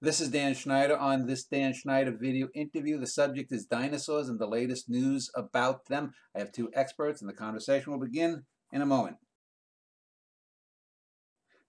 This is Dan Schneider on this Dan Schneider video interview. The subject is dinosaurs and the latest news about them. I have two experts and the conversation will begin in a moment.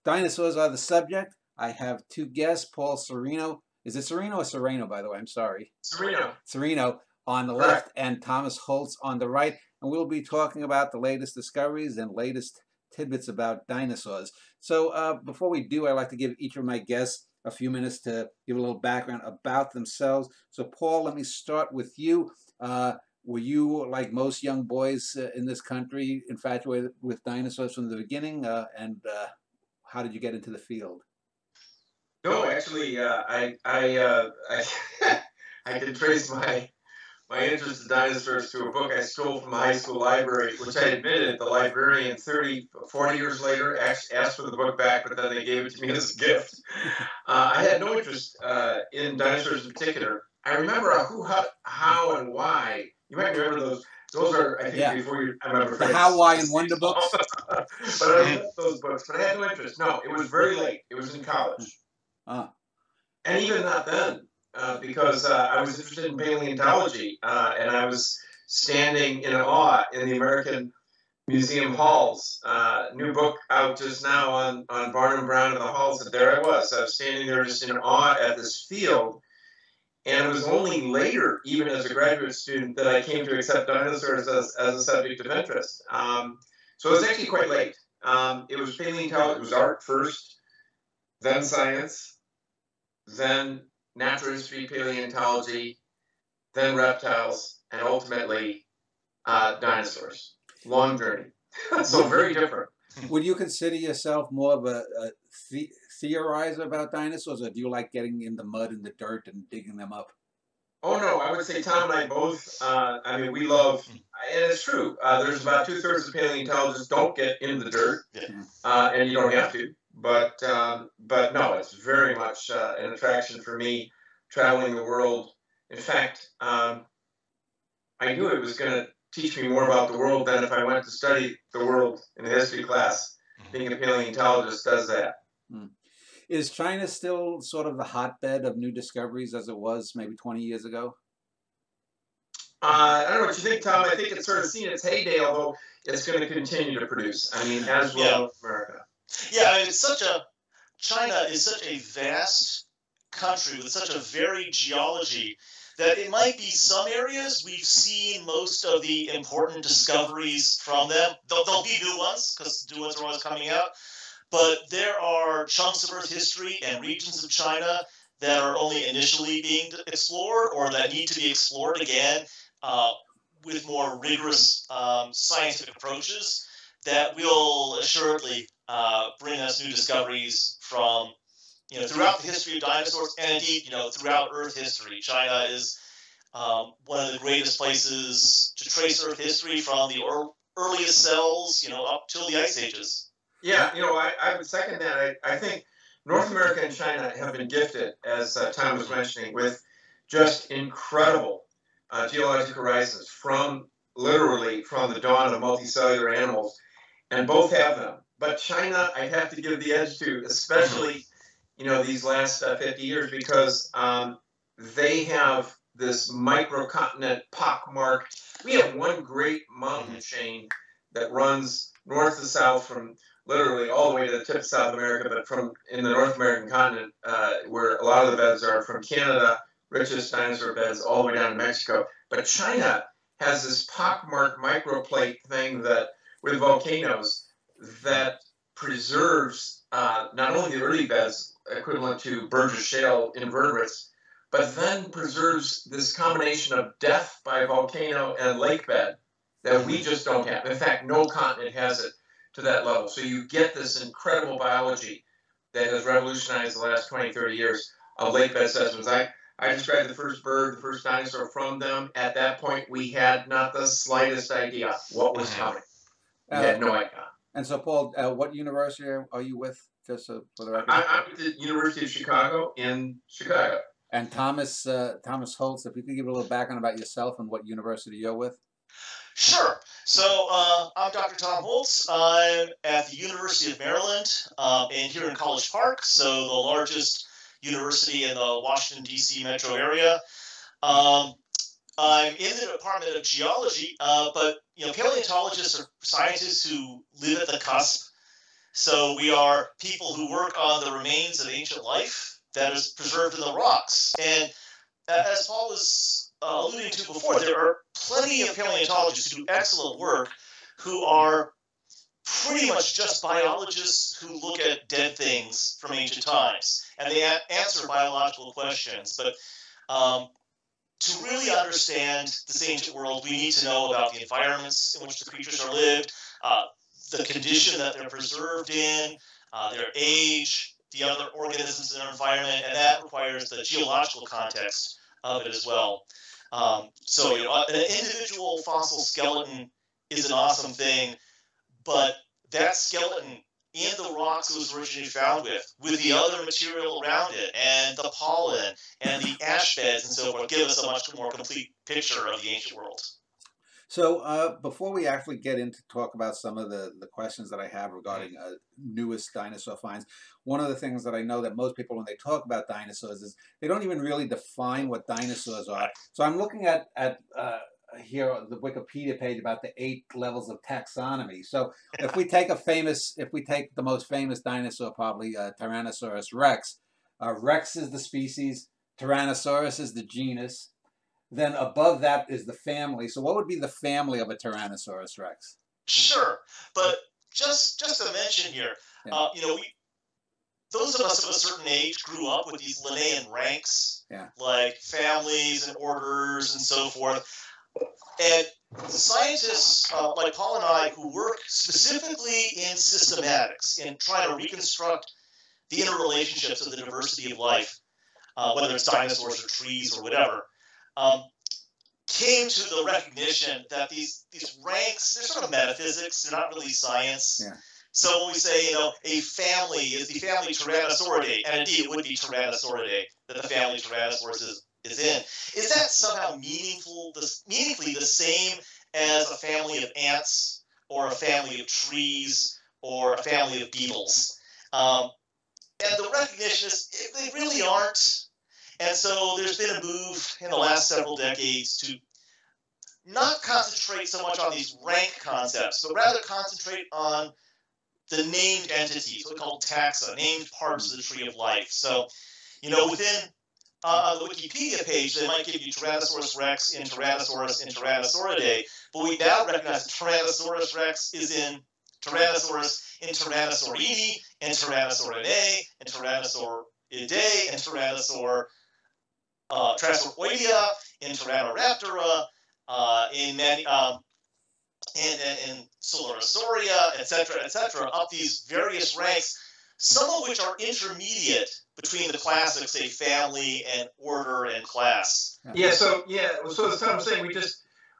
Dinosaurs are the subject. I have two guests, Paul Sereno. Is it Sereno or Sereno, by the way? I'm sorry. Sereno. Sereno on the left and Thomas Holtz on the right. And we'll be talking about the latest discoveries and latest tidbits about dinosaurs. So before we do, I'd like to give each of my guests a few minutes to give a little background about themselves. So Paul, let me start with you. Were you, like most young boys in this country, infatuated with dinosaurs from the beginning? And how did you get into the field? No, actually, I can trace my interest in dinosaurs to a book I stole from the high school library, which I admitted the librarian 40 years later asked for the book back, but then they gave it to me as a gift. I had no interest in dinosaurs in particular. I remember who, how, and why. You might remember those. Those are, I think, before you, I remember. The How, Why, and Wonder books. But I read those books, but I had no interest. No, it was very late. It was in college. And even not then. Because I was interested in paleontology, and I was standing in awe in the American museum halls. New book out just now on Barnum Brown in the halls, and there I was. I was standing there just in awe at this field, and it was only later, even as a graduate student, that I came to accept dinosaurs as a subject of interest. So it was actually quite late. It was paleontology, it was art first, then science, then natural history, paleontology, then reptiles, and ultimately dinosaurs. Long journey. So very different. Would you consider yourself more of a theorizer about dinosaurs, or do you like getting in the mud and the dirt and digging them up? Oh, no. I would say Tom and I both, I mean, we love, and it's true, there's about two-thirds of paleontologists don't get in the dirt, and you don't have to. But no, it's very much an attraction for me, traveling the world. In fact, I knew it was going to teach me more about the world than if I went to study the world in a history class. Being a paleontologist does that. Is China still sort of the hotbed of new discoveries as it was maybe 20 years ago? I don't know what you think, Tom. I think it's sort of seen its heyday, although it's going to continue to produce. I mean, as well as America. Yeah, I mean, it's such a, China is such a vast country with such a varied geology that it might be some areas we've seen most of the important discoveries from them. There'll be new ones, because new ones are always coming out. But there are chunks of Earth history and regions of China that are only initially being explored or that need to be explored again with more rigorous scientific approaches that will assuredly bring us new discoveries from, you know, throughout the history of dinosaurs and indeed, you know, throughout Earth history. China is one of the greatest places to trace Earth history from the earliest cells, you know, up till the Ice Ages. Yeah, you know, I would second that. I think North America and China have been gifted, as Tom was mentioning, with just incredible geologic horizons from literally from the dawn of multicellular animals, and both have them. But China, I have to give the edge to, especially, you know, these last 50 years, because they have this microcontinent pockmarked. We have one great mountain chain that runs north to south from literally all the way to the tip of South America, but from in the North American continent, where a lot of the beds are from Canada, richest dinosaur beds, all the way down to Mexico. But China has this pockmarked microplate thing that, with volcanoes, that preserves not only the early beds, equivalent to Burgess Shale invertebrates, but then preserves this combination of death by volcano and lake bed that we just don't have. In fact, no continent has it to that level. So you get this incredible biology that has revolutionized the last 20, 30 years of lake bed specimens. I described the first bird, the first dinosaur from them. At that point, we had not the slightest idea what was coming. We had no idea. And so, Paul, what university are you with? Just for the record, I'm at the University of Chicago in Chicago. And Thomas Holtz, if you could give a little background about yourself and what university you're with. Sure. So I'm Dr. Tom Holtz. I'm at the University of Maryland, and here in College Park, so the largest University in the Washington, D.C. metro area. I'm in the Department of Geology, but you know, paleontologists are scientists who live at the cusp. So we are people who work on the remains of ancient life that is preserved in the rocks. And as Paul was alluding to before, there are plenty of paleontologists who do excellent work who are pretty much just biologists who look at dead things from ancient times, and they answer biological questions. But to really understand this ancient world, we need to know about the environments in which the creatures are lived, the condition that they're preserved in, their age, the other organisms in their environment, and that requires the geological context of it as well. So you know, an individual fossil skeleton is an awesome thing, but that skeleton in the rocks it was originally found with the other material around it, and the pollen, and the ash beds, and so forth, give us a much more complete picture of the ancient world. So before we actually get into talk about some of the questions that I have regarding newest dinosaur finds, one of the things that I know that most people when they talk about dinosaurs is they don't even really define what dinosaurs are. So I'm looking at here on the Wikipedia page about the 8 levels of taxonomy. So if we take the most famous dinosaur, probably Tyrannosaurus Rex, Rex is the species, Tyrannosaurus is the genus, then above that is the family. So what would be the family of a Tyrannosaurus Rex? Sure, but just to mention here, yeah. You know, those of us of a certain age grew up with these Linnaean ranks, yeah, like families and orders and so forth. And scientists like Paul and I, who work specifically in systematics and trying to reconstruct the interrelationships of the diversity of life, whether it's dinosaurs or trees or whatever, came to the recognition that these ranks, they're sort of metaphysics, they're not really science. Yeah. So when we say, you know, a family is the family Tyrannosauridae, and indeed it would be Tyrannosauridae that the family Tyrannosaurus is in. Is that somehow meaningfully the same as a family of ants or a family of trees or a family of beetles? And the recognition is they really aren't. And so there's been a move in the last several decades to not concentrate so much on these rank concepts, but rather concentrate on the named entities, what we call taxa, named parts of the tree of life. So, you know, within on the Wikipedia page, they might give you Tyrannosaurus Rex in Tyrannosaurus and Tyrannosauridae, but we now recognize Tyrannosaurus Rex is in Tyrannosaurus in Tyrannosauridae and Tyrannosauridae and Tyrannosauridae and Tyrannosauridae in Tyrannoraptora, in Coelurosauria, etc., up these various ranks, some of which are intermediate between the classics, say family and order and class. Yeah, so that's what I'm saying.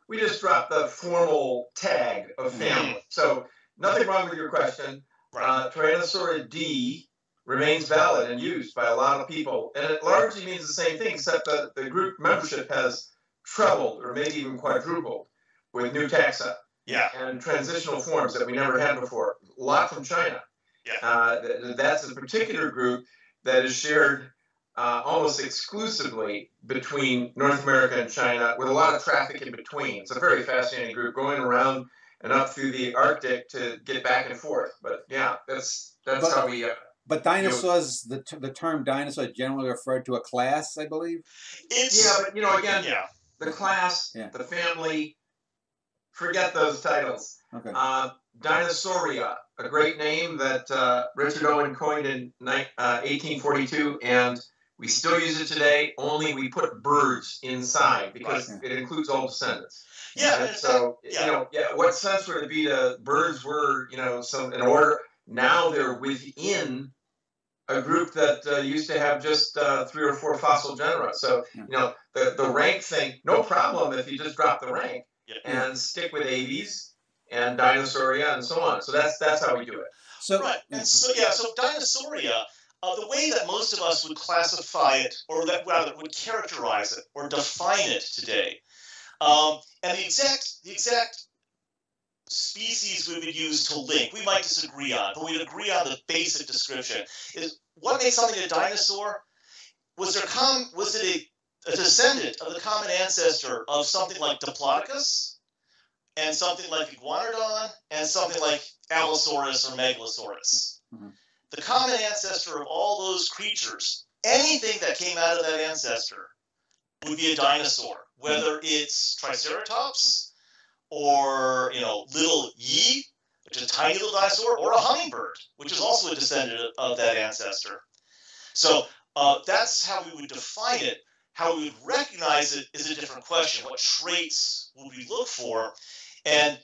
We just dropped the formal tag of family. Mm-hmm. So nothing wrong with your question. Right. Tyrannosauridae remains valid and used by a lot of people, and it largely means the same thing, except that the group membership has trebled or maybe even quadrupled with new taxa. Yeah. And transitional forms that we never had before. A lot from China. Yeah. That's a particular group that is shared almost exclusively between North America and China, with a lot of traffic in between. It's a very fascinating group going around and up through the Arctic to get back and forth. But yeah, that's how we. But dinosaurs, you know, the term dinosaur generally referred to a class, I believe. Yeah, but you know, again, yeah, the class, yeah, the family, forget those titles. Okay. Dinosauria, a great name that Richard Owen coined in 1842, and we still use it today, only we put birds inside because it includes all descendants. Yeah. And so, yeah, you know, yeah, what sense would it be to birds were, you know, an order? Now they're within a group that used to have just 3 or 4 fossil genera. So, you know, the rank thing, no problem if you just drop the rank, yeah, and stick with Aves and Dinosauria and so on. So that's how we do it. So, right. And so, yeah, so Dinosauria, the way that most of us would classify it, or that rather would characterize it or define it today, and the exact species we would use to link, we might disagree on, but we'd agree on the basic description. Is what makes something a dinosaur was it a descendant of the common ancestor of something like Diplodocus, and something like Iguanodon, and something like Allosaurus or Megalosaurus? Mm-hmm. The common ancestor of all those creatures, anything that came out of that ancestor would be a dinosaur, whether it's Triceratops or, you know, little Yi, which is a tiny little dinosaur, or a hummingbird, which is also a descendant of that ancestor. So that's how we would define it. How we would recognize it is a different question. What traits will we look for? And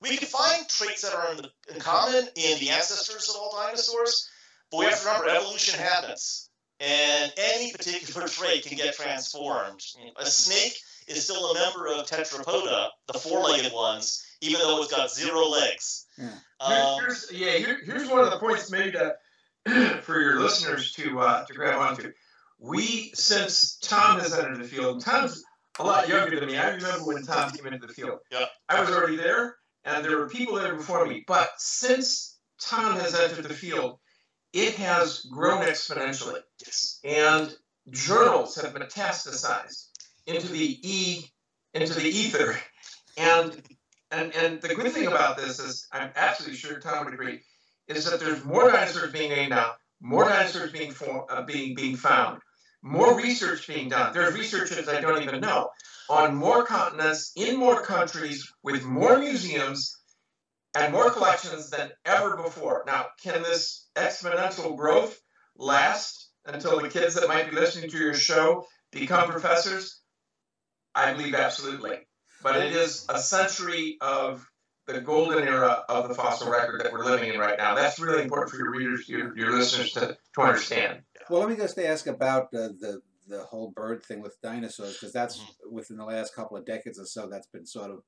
we can find traits that are in common in the ancestors of all dinosaurs, but we have to remember evolution happens. And any particular trait can get transformed. A snake is still a member of Tetrapoda, the four-legged ones, even though it's got zero legs. Yeah. Here's one of the points made for your listeners to grab onto. Since Tom has entered the field, and Tom's a lot younger than me. I remember when Tom came into the field. Yeah. I was already there, and there were people there before me. But since Tom has entered the field, it has grown exponentially. Yes. And journals have metastasized into the ether. And the good thing about this is, I'm absolutely sure Tom would agree, is that there's more dinosaurs being named now, more dinosaurs being found, more research being done. There's researchers I don't even know on more continents, in more countries, with more museums and more collections than ever before. Now, can this exponential growth last until the kids that might be listening to your show become professors? I believe absolutely. But it is a century of the golden era of the fossil record that we're living in right now. That's really important for your readers, your listeners to understand. Well, let me just ask about the whole bird thing with dinosaurs, because that's within the last couple of decades or so that's been sort of,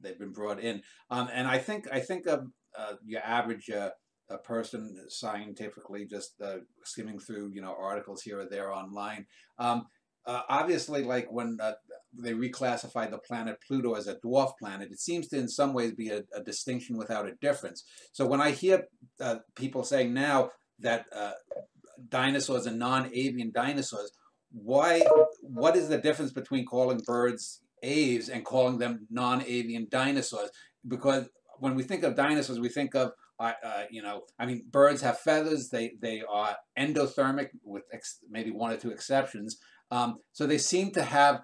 they've been brought in. And I think of your average person scientifically just skimming through, you know, articles here or there online. Obviously, like when they reclassified the planet Pluto as a dwarf planet, it seems to in some ways be a distinction without a difference. So when I hear people saying now that dinosaurs are non-avian dinosaurs, what is the difference between calling birds aves and calling them non-avian dinosaurs? Because when we think of dinosaurs, we think of, you know, I mean, birds have feathers. They are endothermic with maybe one or two exceptions. So they seem to have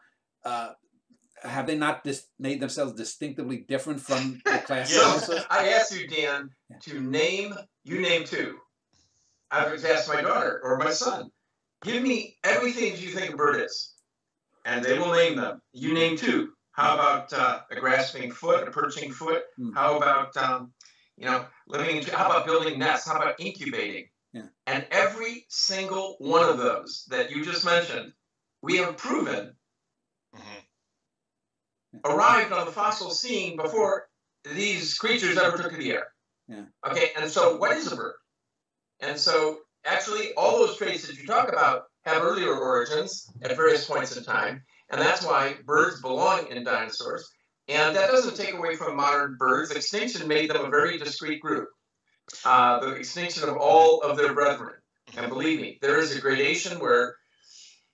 they not made themselves distinctively different from the class? Yes. I asked you, Dan, to name, you name two. I was asked my daughter or my son, give me everything you think a bird is, and they will name them. You name two. How about a grasping foot, a perching foot? How about, you know, living, how about building nests? How about incubating? Yeah. And every single one of those that you just mentioned, we have proven arrived on the fossil scene before these creatures ever took to the air. Yeah. Okay, and so what is a bird? And so actually, all those traits that you talk about have earlier origins at various points in time, and that's why birds belong in dinosaurs. And that doesn't take away from modern birds. Extinction made them a very discrete group, the extinction of all of their brethren. And believe me, there is a gradation where,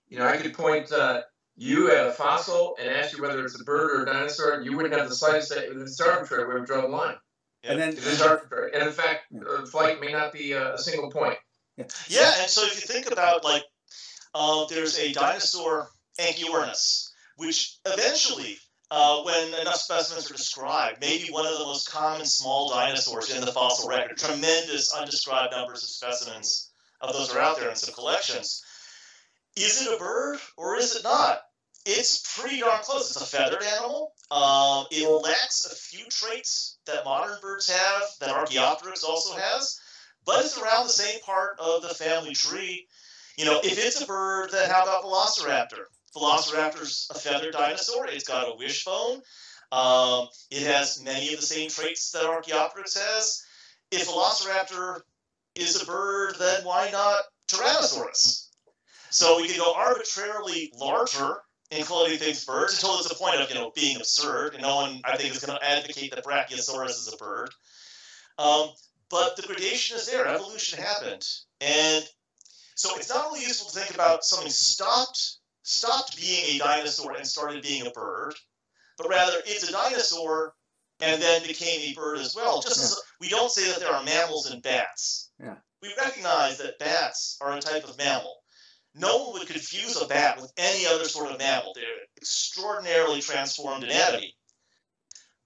you know, I could point you at a fossil and ask you whether it's a bird or a dinosaur, and you wouldn't have the slightest idea. It's arbitrary. We would draw the line. Yeah. It's arbitrary. And in fact, flight may not be a single point. Yeah, and so if you think about, like, there's a dinosaur, Anchiornis, which eventually, when enough specimens are described, may be one of the most common small dinosaurs in the fossil record. Tremendous undescribed numbers of specimens of those are out there in some collections. Is it a bird or is it not? It's pretty darn close. It's a feathered animal. It lacks a few traits that modern birds have, that Archaeopteryx also has. But it's around the same part of the family tree. You know, if it's a bird, then how about Velociraptor? Velociraptor's a feathered dinosaur. It's got a wishbone. It has many of the same traits that Archaeopteryx has. If Velociraptor is a bird, then why not Tyrannosaurus? So we can go arbitrarily larger in calling things birds until there's a point of, you know, being absurd. And no one, I think, is going to advocate that Brachiosaurus is a bird. But the gradation is there. Evolution happened. And So it's not only useful to think about something stopped being a dinosaur and started being a bird, but rather it's a dinosaur and then became a bird as well. Just as we don't say that there are mammals and bats. Yeah. We recognize that bats are a type of mammal. No one would confuse a bat with any other sort of mammal. They're extraordinarily transformed anatomy.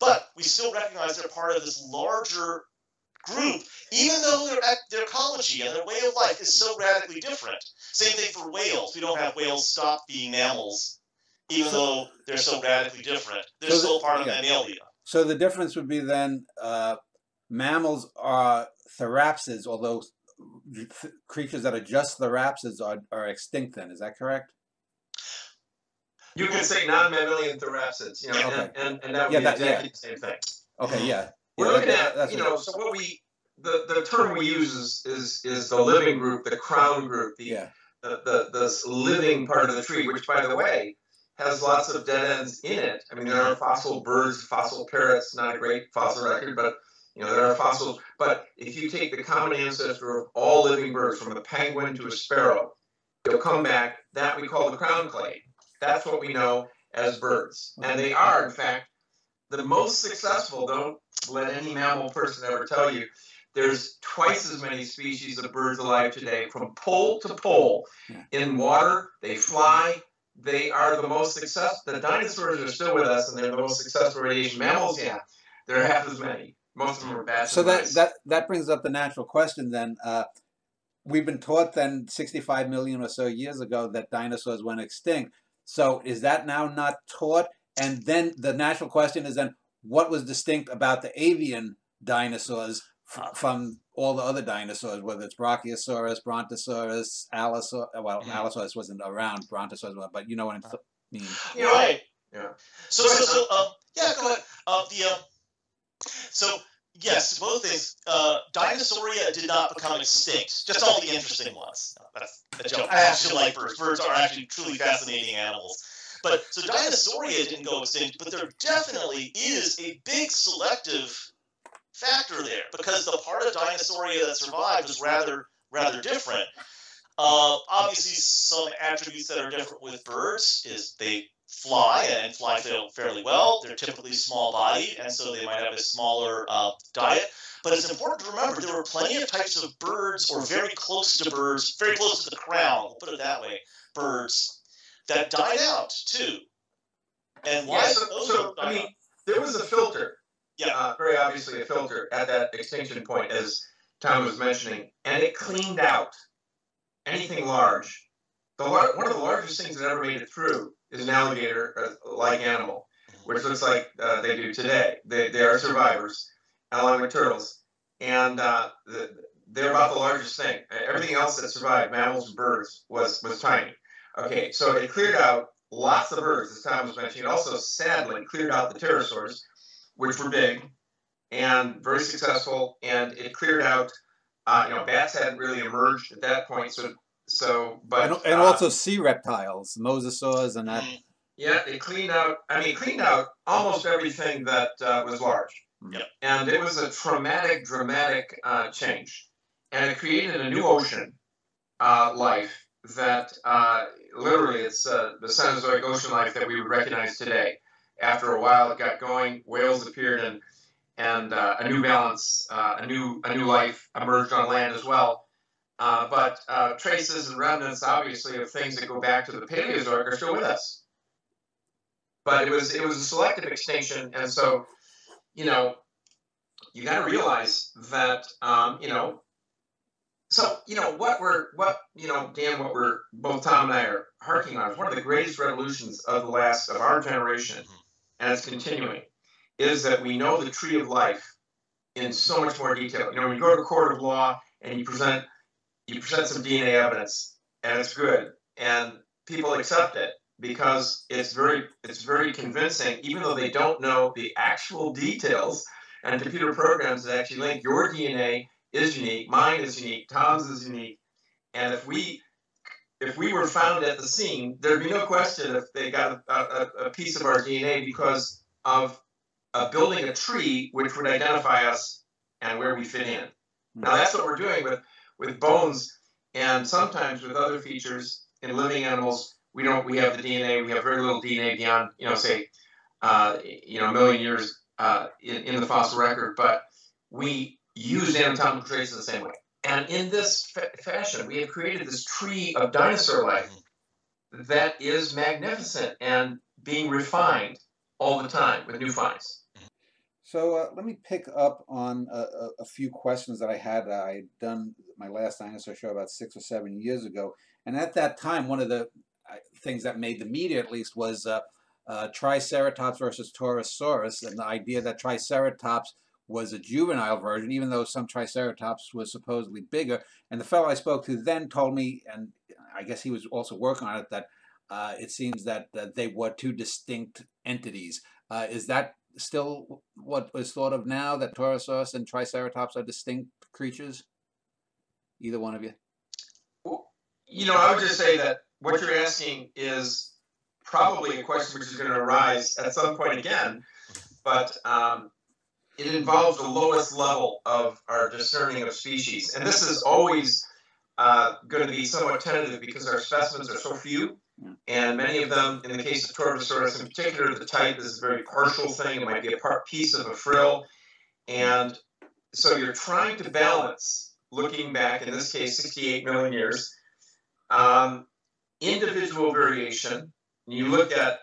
But we still recognize they're part of this larger group, even though their ecology and their way of life is so radically different. Same thing for whales. We don't have whales stop being mammals, even though they're so radically different. They're still part of mammalia. So the difference would be then mammals are therapsids, although creatures that are just therapsids are extinct then. Is that correct? You can say non-mammalian therapsids, you know, and that would be exactly the same thing. Okay, yeah. We're looking at, you know, so what we, the term we use is the living group, the crown group, the living part of the tree, which, by the way, has lots of dead ends in it. I mean, there are fossil birds, fossil parrots, not a great fossil record, but, you know, there are fossils. But if you take the common ancestor of all living birds, from a penguin to a sparrow, they'll come back. That we call the crown clade. That's what we know as birds. And they are, in fact, the most successful. Don't let any mammal person ever tell you. There's twice as many species of birds alive today from pole to pole. In water, they fly. They are the most successful. The dinosaurs are still with us, and they're the most successful radiation mammals. Yeah, there are half as many. Most of them are bats. So that brings up the natural question then. We've been taught then 65 million or so years ago that dinosaurs went extinct. So is that now not taught? And then the natural question is then, what was distinct about the avian dinosaurs from all the other dinosaurs, whether it's Brachiosaurus, Brontosaurus, Allosaurus? Well, Allosaurus wasn't around, Brontosaurus, but you know what I mean. You're right. Yeah. So go ahead. So yes, both things. Dinosauria did not become extinct. Just all the interesting ones. That's a joke. I actually like birds. Birds are actually truly fascinating animals. But so Dinosauria didn't go extinct, but there definitely is a big selective factor there, because the part of Dinosauria that survived was rather different. Obviously, some attributes that are different with birds is they fly and fly fairly well. They're typically small-bodied, and so they might have a smaller diet. But it's important to remember there were plenty of types of birds, or very close to birds, very close to the crown, we'll put it that way, birds, that died out too. And why? So, I mean, there was a filter. Yeah, very obviously a filter at that extinction point, as Tom was mentioning, and it cleaned out anything large. One of the largest things that ever made it through is an alligator-like animal, which looks like they do today. They are survivors, along with turtles, and they're about the largest thing. Everything else that survived, mammals and birds, was tiny. Okay, so it cleared out lots of birds, as Tom was mentioning. It also, sadly, cleared out the pterosaurs, which were big and very successful, and it cleared out, you know, bats hadn't really emerged at that point, but also sea reptiles, mosasaurs, and that. Yeah, it cleaned out. I mean, cleaned out almost everything that was large. Yep. And it was a traumatic, dramatic change, and it created a new ocean life that literally it's the Cenozoic ocean life that we would recognize today. After a while, it got going. Whales appeared, and a new balance, a new life emerged on land as well. But traces and remnants, obviously, of things that go back to the Paleozoic are still with us. But it was a selective extinction, and so, you know, you got to realize that, you know, so, you know, what both Tom and I are harking on is one of the greatest revolutions of the last, of our generation, and it's continuing, is that we know the tree of life in so much more detail. You know, when you go to a court of law and you present some DNA evidence, and it's good, and people accept it because it's very convincing, even though they don't know the actual details. And computer programs that actually link your DNA is unique, mine is unique, Tom's is unique. And if we were found at the scene, there'd be no question if they got a piece of our DNA because of building a tree which would identify us and where we fit in. Now that's what we're doing with bones And sometimes with other features in living animals, we have the DNA, we have very little DNA beyond, say, a million years in the fossil record, but we use anatomical traits in the same way. And in this fashion, we have created this tree of dinosaur life that is magnificent and being refined all the time with new finds. So let me pick up on a few questions that I had. I'd done my last dinosaur show about 6 or 7 years ago. And at that time, one of the things that made the media, at least, was Triceratops versus Torosaurus, and the idea that Triceratops was a juvenile version, even though some Triceratops was supposedly bigger. And the fellow I spoke to then told me, and I guess he was also working on it, that it seems that they were two distinct entities. Is that still what is thought of now, that Torosaurus and Triceratops are distinct creatures? Either one of you? I would just say that what you're asking is probably a question which is going to arise at some point again, but it involves the lowest level of our discerning of species. And this is always going to be somewhat tentative because our specimens are so few, and many of them, in the case of Torvosaurus in particular, the type is a very partial thing. It might be a piece of a frill. And so you're trying to balance, looking back, in this case, 68 million years, individual variation. And you look at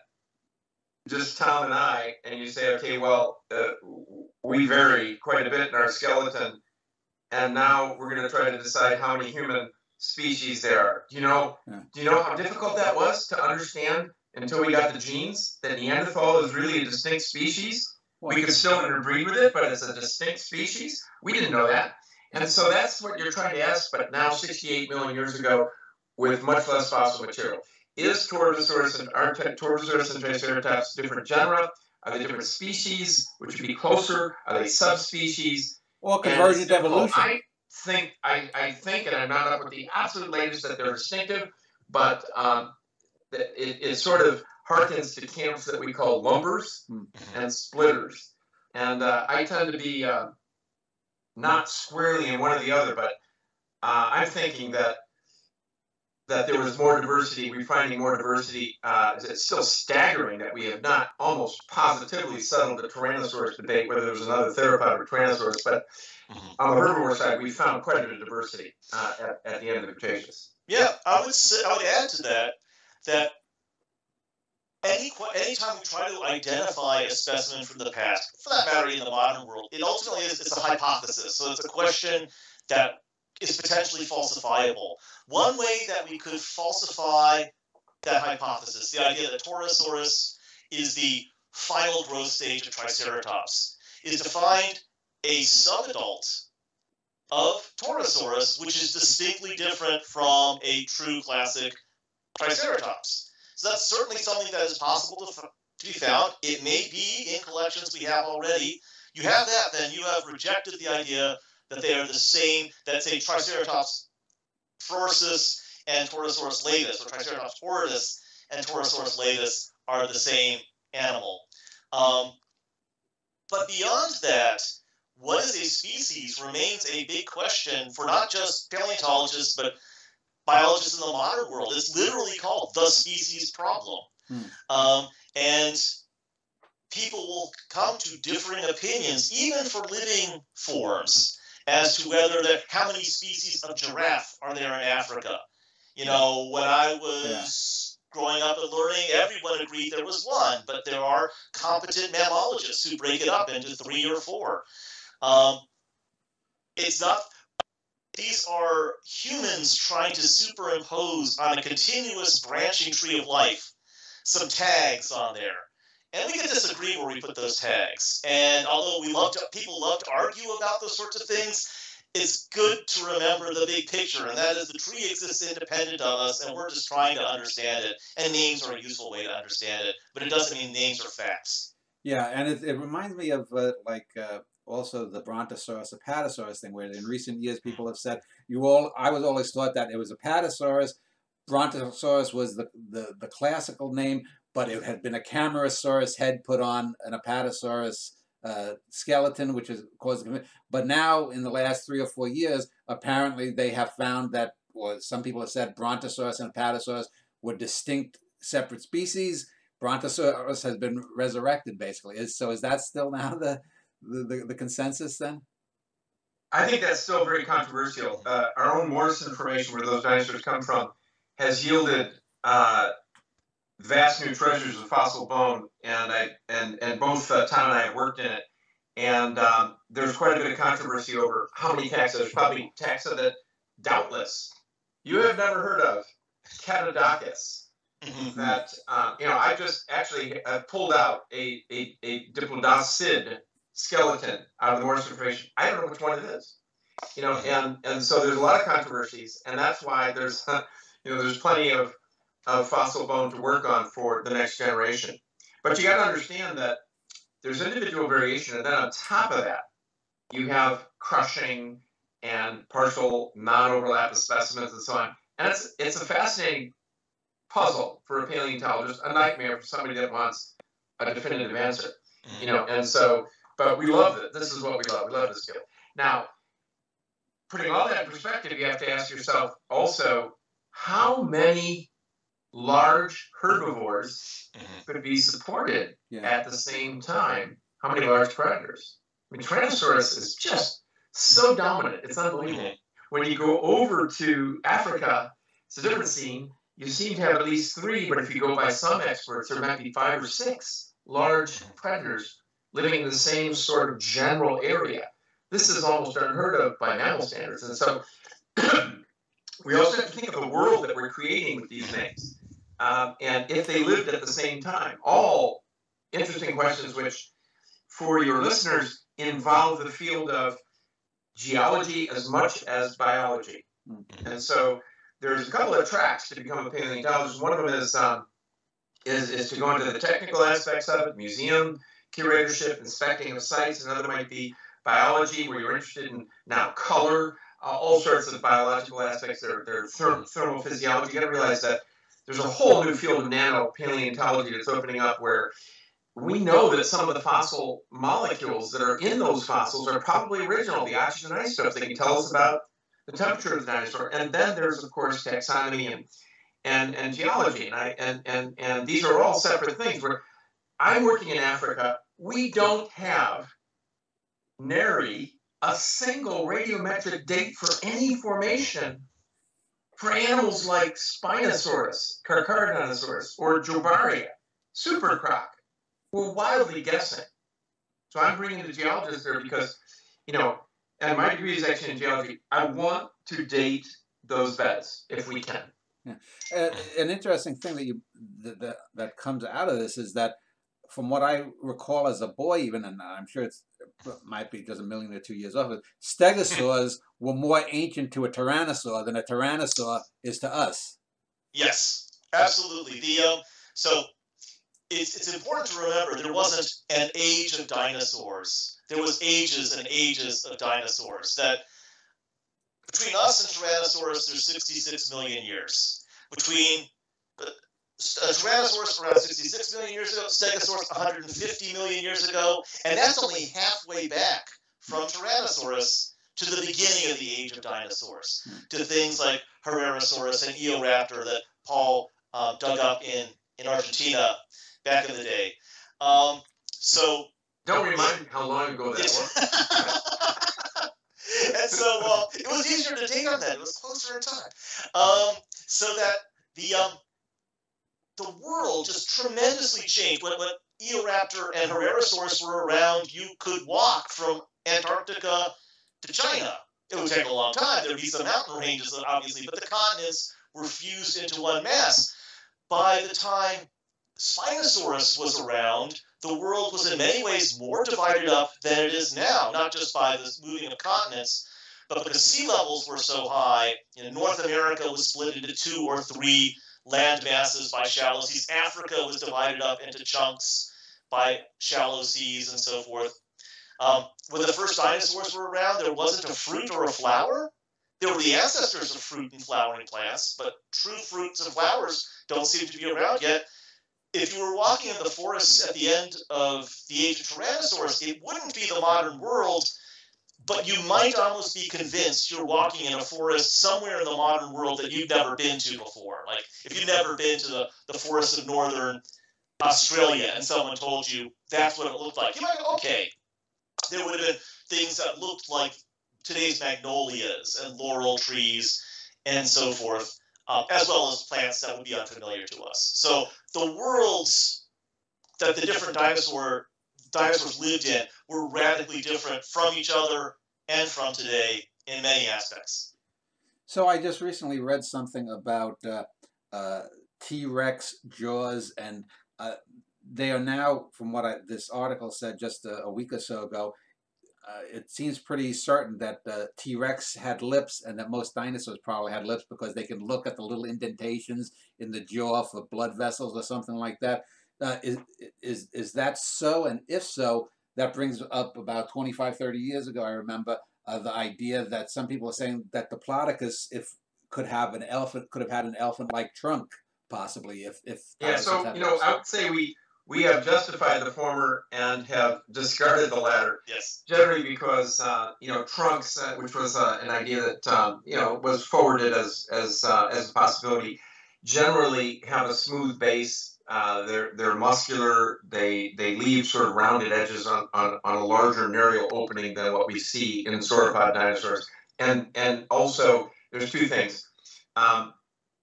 just Tom and I, and you say, okay, well, we vary quite a bit in our skeleton, and now we're going to try to decide how many human species there are. Do you know how difficult that was to understand until we got the genes, that Neanderthal is really a distinct species? We could still interbreed with it, but it's a distinct species? We didn't know that. And so that's what you're trying to ask, but now 68 million years ago with much less fossil material. Is Torvosaurus and Triceratops different genera? Are they different species, which would be closer? Are they subspecies? Or convergent evolution? I think, and I'm not up with the absolute latest, that they're distinctive, but it sort of harkens to camps that we call lumbers and splitters. And I tend to be not squarely in one or the other, but I'm thinking that there was more diversity, we're finding more diversity. It's still staggering that we have not almost positively settled the Tyrannosaurus debate, whether there was another theropod or Tyrannosaurus, but on the herbivore side, we found quite a bit of diversity at the end of the Cretaceous. Yeah, I would add to that any time we try to identify a specimen from the past, for that matter, in the modern world, it ultimately it's a hypothesis. So it's a question that is potentially falsifiable. One way that we could falsify that hypothesis, the idea that Torosaurus is the final growth stage of Triceratops, is to find a subadult of Torosaurus, which is distinctly different from a true classic Triceratops. So that's certainly something that is possible to be found. It may be in collections we have already. You have that, then you have rejected the idea that they are the same, that say Triceratops prursus and Torosaurus latus, or Triceratops horridus and Torosaurus latus are the same animal. But beyond that, what is a species remains a big question for not just paleontologists, but biologists in the modern world. It's literally called the species problem. And people will come to differing opinions, even for living forms, as to whether how many species of giraffe are there in Africa. When I was growing up and learning, everyone agreed there was one, but there are competent mammalogists who break it up into 3 or 4. These are humans trying to superimpose on a continuous branching tree of life some tags on there. And we can disagree where we put those tags. And although people love to argue about those sorts of things, it's good to remember the big picture, and that is the tree exists independent of us, and we're just trying to understand it. And names are a useful way to understand it, but it doesn't mean names are facts. Yeah, and it reminds me of also the Brontosaurus, Apatosaurus thing, where in recent years people have said, I was always taught that it was Apatosaurus, Brontosaurus was the classical name, but it had been a Camarasaurus head put on an Apatosaurus skeleton, which has caused. But now, in the last 3 or 4 years, apparently they have found that or some people have said Brontosaurus and Apatosaurus were distinct separate species. Brontosaurus has been resurrected, basically. So is that still now the consensus then? I think that's still very controversial. Our own Morrison Formation, where those dinosaurs come from, has yielded vast new treasures of fossil bone, and both Tom and I have worked in it. And there's quite a bit of controversy over how many taxa. There's probably taxa that, doubtless, you have never heard of, Catodacus. That, you know, I just actually pulled out a Diplodocid skeleton out of the Morrison Formation. I don't know which one it is, you know, and so there's a lot of controversies, and that's why there's, you know, there's plenty of fossil bone to work on for the next generation. But you got to understand that there's individual variation, and then on top of that, you have crushing and partial non-overlap of specimens and so on. And it's a fascinating puzzle for a paleontologist, a nightmare for somebody that wants a definitive answer, you know, and so, but we love it. This is what we love. We love this field. Now, putting all that in perspective, you have to ask yourself also, how many large herbivores could be supported at the same time? How many large predators? I mean, Tyrannosaurus is just so dominant. It's unbelievable. When you go over to Africa, it's a different scene. You seem to have at least three, but if you go by some experts, there might be 5 or 6 large predators living in the same sort of general area. This is almost unheard of by mammal standards. And so we also have to think of the world that we're creating with these things. And if they lived at the same time, all interesting questions which, for your listeners, involve the field of geology as much as biology. And so there's a couple of tracks to become a paleontologist. One of them is to go into the technical aspects of it, museum curatorship, inspecting of sites. Another might be biology, where you're interested in now color, all sorts of biological aspects. There are thermal physiology. You got to realize that there's a whole new field of nanopaleontology that's opening up, where we know that some of the fossil molecules that are in those fossils are probably original, the oxygen isotopes. They can tell us about the temperature of the dinosaur. And then there's, of course, taxonomy and geology. And these are all separate things. Where I'm working in Africa, we don't have nary a single radiometric date for any formation for animals like Spinosaurus, Carcharodontosaurus, or Jobaria, Supercroc. We're wildly guessing. So I'm bringing the geologists there because, you know, and my degree is actually in geology. I want to date those beds if we can. Yeah. An interesting thing that that comes out of this is that, from what I recall as a boy, even, and I'm sure it might be just a million or 2 years off, stegosaurs were more ancient to a tyrannosaur than a tyrannosaur is to us. Yes, absolutely. So. It's important to remember there wasn't an age of dinosaurs. There was ages and ages of dinosaurs. That between us and Tyrannosaurus, there's 66 million years. Between Tyrannosaurus, around 66 million years ago, Stegosaurus, 150 million years ago, and that's only halfway back from Tyrannosaurus to the beginning of the age of dinosaurs, to things like Herrerasaurus and Eoraptor that Paul dug up in Argentina back in the day. So don't remind me how long ago that was. And so it was easier to date on that. It was closer in time. So that the world just tremendously changed. When Eoraptor and Herrerasaurus were around, you could walk from Antarctica to China. It would take a long time. There'd be some mountain ranges, obviously, but the continents were fused into one mass. By the time Spinosaurus was around, the world was in many ways more divided up than it is now, not just by this moving of continents, but because sea levels were so high. You know, North America was split into 2 or 3 land masses by shallow seas. Africa was divided up into chunks by shallow seas and so forth. When the first dinosaurs were around, there wasn't a fruit or a flower. There were the ancestors of fruit and flowering plants, but true fruits and flowers don't seem to be around yet. If you were walking in the forests at the end of the age of Tyrannosaurus, it wouldn't be the modern world, but you might almost be convinced you're walking in a forest somewhere in the modern world that you've never been to before. Like, if you've never been to the forests of northern Australia and someone told you that's what it looked like, you might go, okay. There would have been things that looked like today's magnolias and laurel trees and so forth, as well as plants that would be unfamiliar to us. So the worlds that the different dinosaurs lived in were radically different from each other and from today in many aspects. So I just recently read something about T-Rex jaws, and they are now, from what this article said just a week or so ago, it seems pretty certain that T-Rex had lips, and that most dinosaurs probably had lips because they can look at the little indentations in the jaw for blood vessels or something like that. Is that so? And if so, that brings up about 25, 30 years ago, I remember, the idea that some people are saying that Diplodocus could have had an elephant-like trunk, possibly. So, you know, I would say we have justified the former and have discarded the latter. Yes. Generally because, you know, trunks, which was an idea that, you know, was forwarded as a possibility, generally have a smooth base. They're muscular. They leave sort of rounded edges on a larger narial opening than what we see in sauropod dinosaurs. And also, there's two things.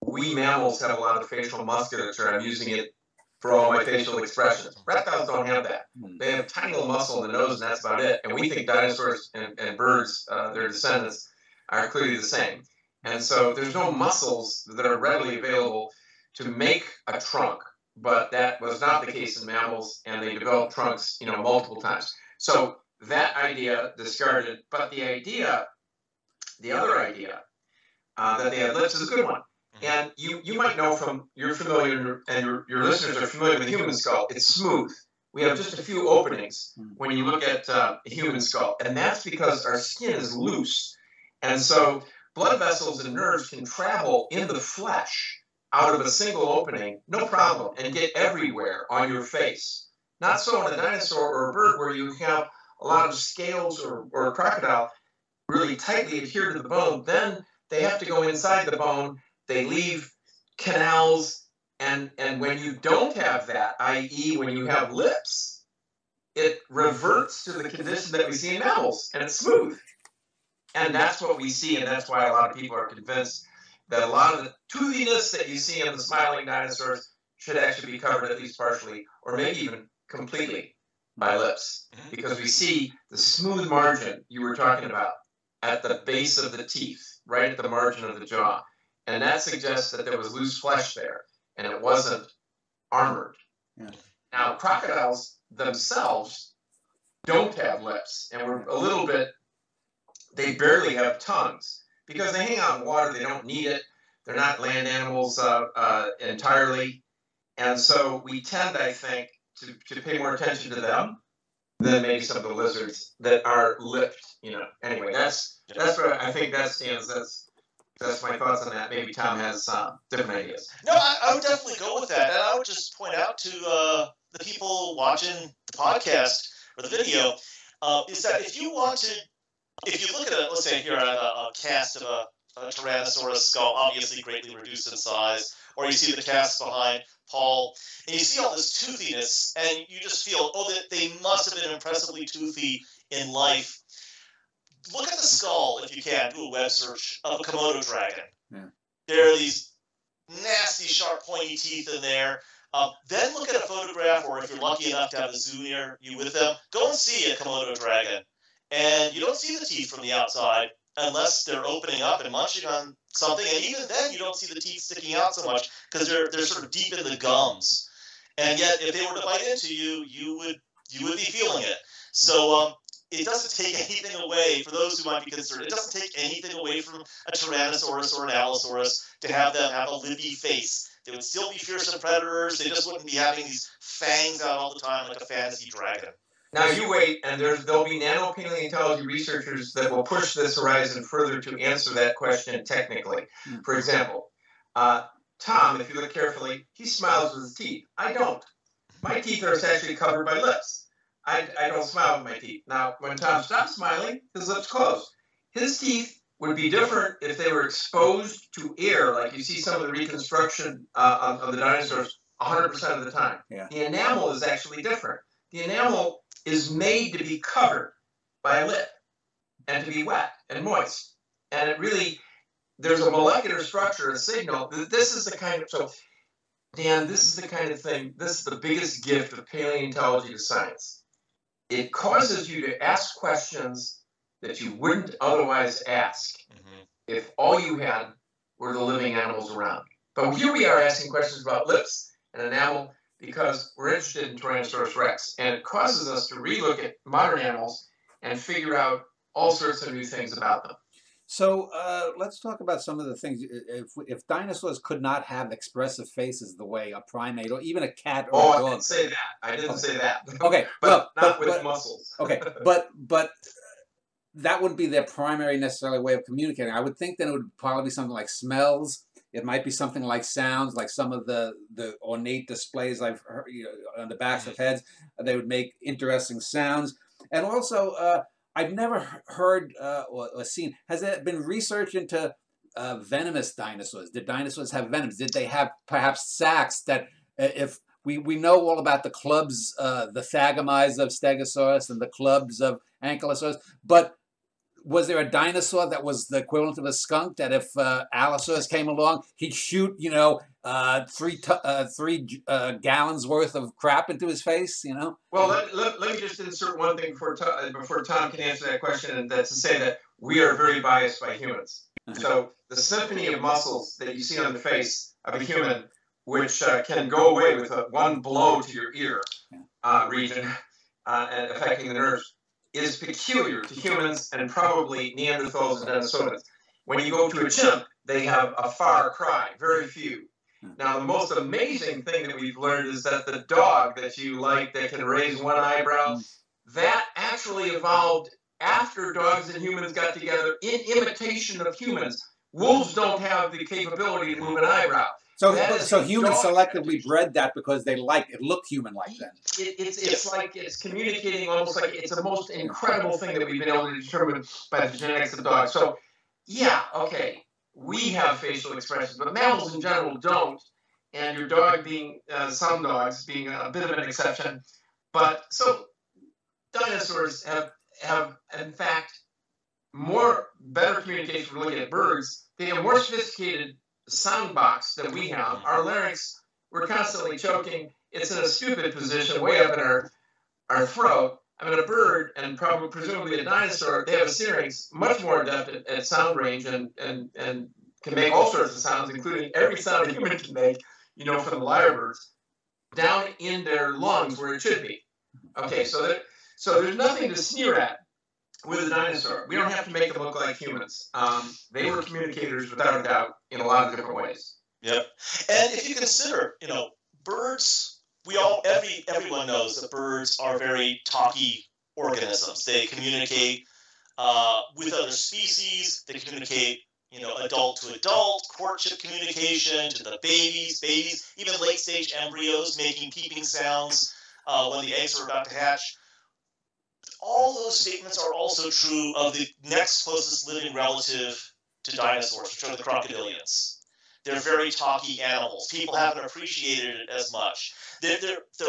We mammals have a lot of facial musculature. I'm using it for all my facial expressions. Reptiles don't have that. They have tiny little muscle in the nose, and that's about it. And we think dinosaurs and birds, their descendants, are clearly the same. And so there's no muscles that are readily available to make a trunk, but that was not the case in mammals, and they developed trunks, you know, multiple times. So that idea discarded, but the other idea that they had lips is a good one. And you might know from, you're familiar, and your listeners are familiar with the human skull. It's smooth. We have just a few openings when you look at a human skull. And that's because our skin is loose. And so blood vessels and nerves can travel in the flesh out of a single opening, no problem, and get everywhere on your face. Not so on a dinosaur or a bird, where you have a lot of scales or a crocodile really tightly adhere to the bone. Then they have to go inside the bone. They leave canals, and when you don't have that, i.e. when you have lips, it reverts to the condition that we see in mammals, and it's smooth. And that's what we see, and that's why a lot of people are convinced that a lot of the toothiness that you see in the smiling dinosaurs should actually be covered at least partially, or maybe even completely, by lips. Because we see the smooth margin you were talking about at the base of the teeth, right at the margin of the jaw. And that suggests that there was loose flesh there, and it wasn't armored. Yeah. Now, crocodiles themselves don't have lips, and we're a little bit, they barely have tongues, because they hang out in water, they don't need it, they're not land animals entirely, and so we tend, I think, to pay more attention to them than maybe some of the lizards that are lipped, you know. Anyway, that's what I think that stands, that's my thoughts on that. Maybe Tom has different ideas. No, I would definitely go with that. And I would just point out to the people watching the podcast or the video, is that if you look at, let's say here, a cast of a Tyrannosaurus skull, obviously greatly reduced in size, or you see the cast behind Paul, and you see all this toothiness, and you just feel, oh, they must have been impressively toothy in life. Look at the skull, if you can, do a web search, of a Komodo dragon. Yeah. There are these nasty, sharp, pointy teeth in there. Then look at a photograph, or if you're lucky enough to have a zoo near you with them, go and see a Komodo dragon. And you don't see the teeth from the outside unless they're opening up and munching on something. And even then, you don't see the teeth sticking out so much because they're sort of deep in the gums. And yet, if they were to bite into you, you would be feeling it. So, it doesn't take anything away, for those who might be concerned, it doesn't take anything away from a Tyrannosaurus or an Allosaurus to have them have a lippy face. They would still be fearsome predators, they just wouldn't be having these fangs out all the time like a fantasy dragon. Now you wait, and there'll be nanopaleontology researchers that will push this horizon further to answer that question technically. For example, Tom, if you look carefully, he smiles with his teeth. I don't. My teeth are actually covered by lips. I don't smile with my teeth. Now, when Tom stops smiling, his lips close. His teeth would be different if they were exposed to air, like you see some of the reconstruction of the dinosaurs 100% of the time. Yeah. The enamel is actually different. The enamel is made to be covered by a lip and to be wet and moist. And it really, there's a molecular structure, a signal. This is the kind of, so Dan, this is the kind of thing, this is the biggest gift of paleontology to science. It causes you to ask questions that you wouldn't otherwise ask if all you had were the living animals around. But here we are asking questions about lips and enamel because we're interested in Tyrannosaurus rex. And it causes us to relook at modern animals and figure out all sorts of new things about them. So let's talk about some of the things. If dinosaurs could not have expressive faces the way a primate or even a cat or a dog. Oh, I didn't say that. I didn't say that. Okay. but not with muscles. Okay. But that wouldn't be their primary necessarily way of communicating. I would think then it would probably be something like smells. It might be something like sounds, like some of the ornate displays I've heard, you know, on the backs of heads. They would make interesting sounds. And also... I've never heard or seen, has there been research into venomous dinosaurs? Did dinosaurs have venoms? Did they have perhaps sacs that if we know all about the clubs, the thagomites of Stegosaurus and the clubs of Ankylosaurus, but was there a dinosaur that was the equivalent of a skunk that if Allosaurus came along, he'd shoot, you know, three gallons worth of crap into his face, you know? Well, let me just insert one thing before Tom can answer that question, and that's to say that we are very biased by humans. So the symphony of muscles that you see on the face of a human, which can go away with one blow to your ear region and affecting the nerves, is peculiar to humans and probably Neanderthals and Denisovans. When you go to a chimp, they have a far cry, very few. Now, the most amazing thing that we've learned is that the dog that you like that can raise one eyebrow, that actually evolved after dogs and humans got together in imitation of humans. Wolves don't have the capability to move an eyebrow. So humans selectively bred that because they like it, look human-like then. It's like it's communicating almost like it's the most incredible thing that we've been able to determine by the genetics of dogs. So, yeah, okay, we have facial expressions, but mammals in general don't, and your dog being, some dogs being a bit of an exception. But so dinosaurs have in fact, better communication. We're looking at birds. They have more sophisticated sound box that we have. Our larynx, we're constantly choking. It's in a stupid position way up in our throat. I mean, a bird and probably presumably a dinosaur, they have a syrinx much more adept at sound range and can make all sorts of sounds, including every sound a human can make, you know, from the lyrebirds, down in their lungs where it should be. Okay, so there's nothing to sneer at with a dinosaur. We don't have to make them look like humans. They were communicators without a doubt in a lot of different ways. Yep. And if you consider, you know, birds, everyone knows that birds are very talky organisms. They communicate with other species. They communicate, you know, adult to adult, courtship communication to the babies, even late stage embryos making peeping sounds when the eggs are about to hatch. All those statements are also true of the next closest living relative to dinosaurs, which are the crocodilians. They're very talky animals. People haven't appreciated it as much. Their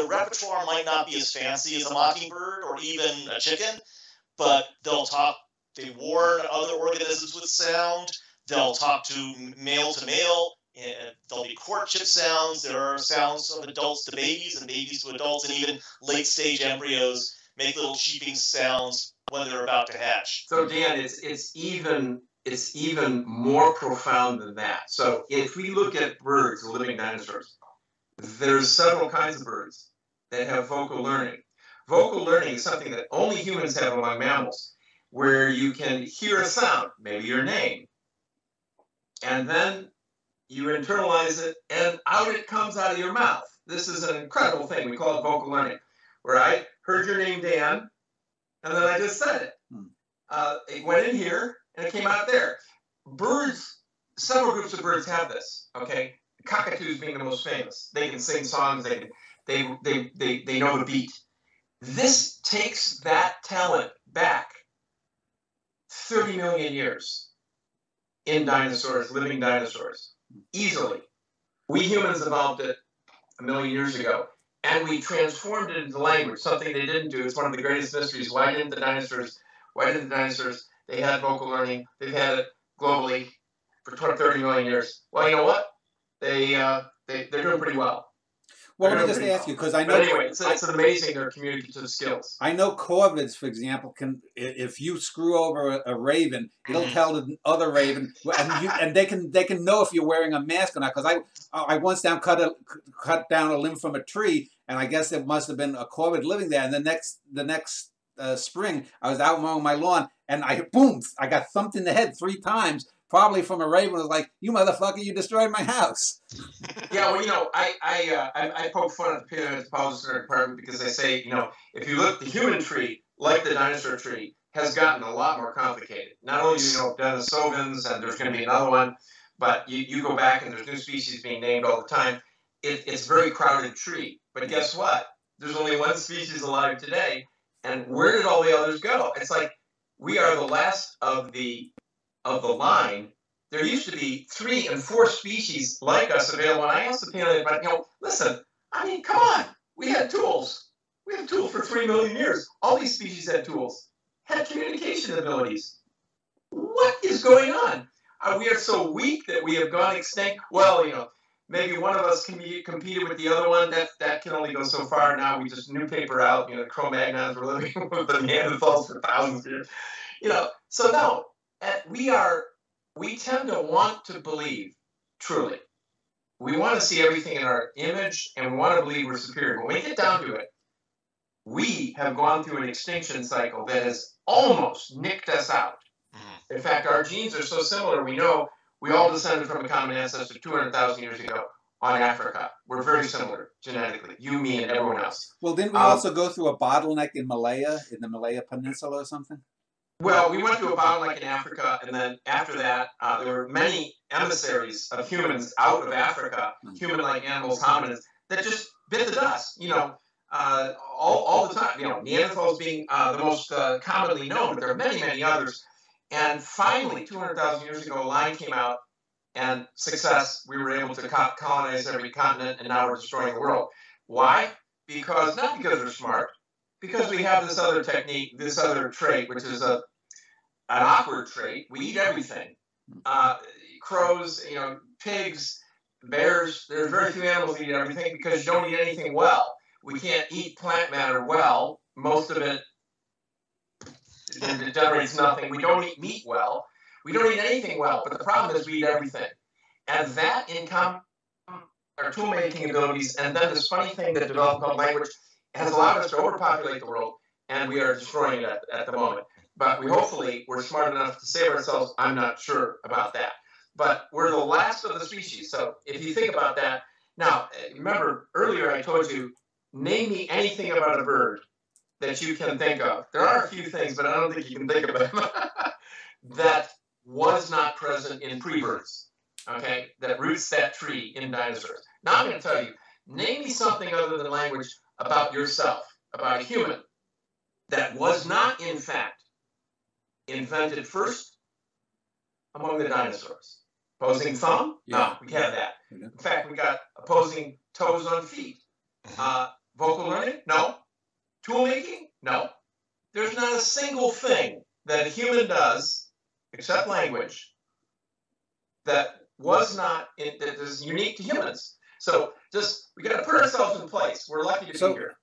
repertoire might not be as fancy as a mockingbird or even a chicken, but they'll talk. They warn other organisms with sound. They'll talk to male. There'll be courtship sounds. There are sounds of adults to babies and babies to adults and even late-stage embryos make little cheeping sounds when they're about to hatch. So Dan, it's even more profound than that. So if we look at birds, living dinosaurs, there's several kinds of birds that have vocal learning. Vocal learning is something that only humans have among mammals, where you can hear a sound, maybe your name, and then you internalize it and out it comes out of your mouth. This is an incredible thing. We call it vocal learning, where I heard your name, Dan, and then I just said it. It went in here, and it came out there. Birds, several groups of birds have this, okay? Cockatoos being the most famous. They can sing songs. They know the beat. This takes that talent back 30 million years in dinosaurs, living dinosaurs, easily. We humans evolved it a million years ago, and we transformed it into language, something they didn't do. It's one of the greatest mysteries. Why didn't the dinosaurs, they had vocal learning, they've had it globally for 20, 30 million years. Well, you know what? They're doing pretty well. Well, let me just ask you, because I know... But anyway, it's amazing their communicative skills. I know corvids, for example, can, if you screw over a raven, it'll tell the other raven, and they can know if you're wearing a mask or not. Because I once cut down a limb from a tree, and I guess it must have been a corvid living there. And the next spring, I was out mowing my lawn, and I got thumped in the head 3 times. Probably from a raven was like, "You motherfucker, you destroyed my house." Yeah, well, you know, I poke fun at the paleontological department because I say, you know, if you look, the human tree, like the dinosaur tree, has gotten a lot more complicated. Not only do you know Denisovans, and there's going to be another one, but you go back and there's new species being named all the time. It's a very crowded tree. But guess what? There's only one species alive today, and where did all the others go? It's like we are the last of the line. There used to be 3 and 4 species like us available. And I asked the panel, but, you know, listen, I mean, come on. We had tools. We had tools for 3 million years. All these species had tools, had communication abilities. What is going on? We are so weak that we have gone extinct. Well, you know, maybe one of us can be competed with the other one. That can only go so far. Now we just new paper out. You know, the Cro-Magnons were living with the Neanderthals for thousands of years. You know, so no. And we tend to want to believe, truly. We want to see everything in our image, and we want to believe we're superior. When we get down to it, we have gone through an extinction cycle that has almost nicked us out. In fact, our genes are so similar, we know we all descended from a common ancestor 200,000 years ago on Africa. We're very similar genetically, you, me, and everyone else. Well, didn't we also go through a bottleneck in Malaya, in the Malaya Peninsula or something? Well, we went to a bottleneck in Africa, and then after that, there were many emissaries of humans out of Africa, human-like animals, hominids, that just bit the dust, you know, all the time. You know, Neanderthals being the most commonly known, but there are many, many others. And finally, 200,000 years ago, a line came out, and success, we were able to colonize every continent, and now we're destroying the world. Why? Because, not because we're smart, because we have this other technique, this other trait, which is an awkward trait. We eat everything. Crows, you know, pigs, bears. There's very few animals that eat everything because you don't eat anything well. We can't eat plant matter well. Most of it generates nothing. We don't eat meat well. We don't eat anything well. But the problem is we eat everything. And that income, our tool-making abilities, and then this funny thing that developed called language has allowed us to overpopulate the world, and we are destroying it at the moment. But we're smart enough to save ourselves. I'm not sure about that. But we're the last of the species. So if you think about that, now, remember, earlier I told you, name me anything about a bird that you can think of. There are a few things, but I don't think you can think of them that was not present in pre-birds, okay, that roots that tree in dinosaurs. Now I'm going to tell you, name me something other than language about yourself, about a human, that was not, in fact, invented first among the dinosaurs. Opposing thumb? Yeah. No, we have that. Yeah. In fact, we got opposing toes on feet. Vocal learning? No. Tool making? No. There's not a single thing that a human does, except language, that was not, that is unique to humans. So we got to put ourselves in place. We're lucky to be here.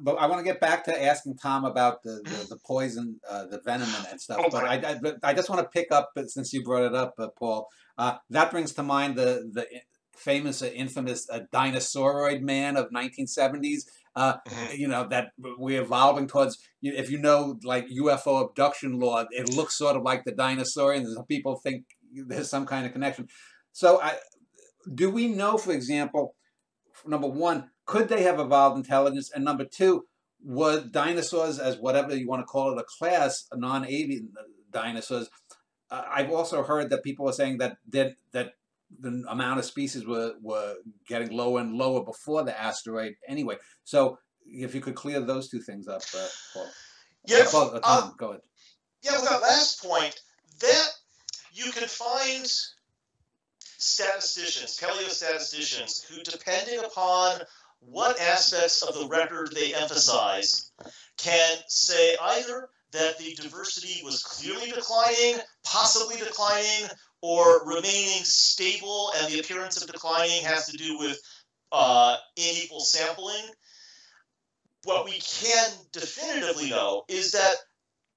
But I want to get back to asking Tom about the poison, the venom and stuff. Oh, but I just want to pick up, since you brought it up, Paul, that brings to mind the famous, infamous Dinosauroid Man of 1970s. You know, that we're evolving towards, if you know, like UFO abduction law, it looks sort of like the dinosaurians. People think there's some kind of connection. So do we know, for example, number one, could they have evolved intelligence? And number two, were dinosaurs, as whatever you want to call it, a class, non-avian dinosaurs? I've also heard that people are saying that the amount of species were getting lower and lower before the asteroid anyway. So if you could clear those two things up, Paul. Yes. Go ahead. Yeah, with that last point, that you can find statisticians, paleostatisticians, who, depending upon what aspects of the record they emphasize, can say either that the diversity was clearly declining, possibly declining, or remaining stable, and the appearance of declining has to do with unequal sampling. What we can definitively know is that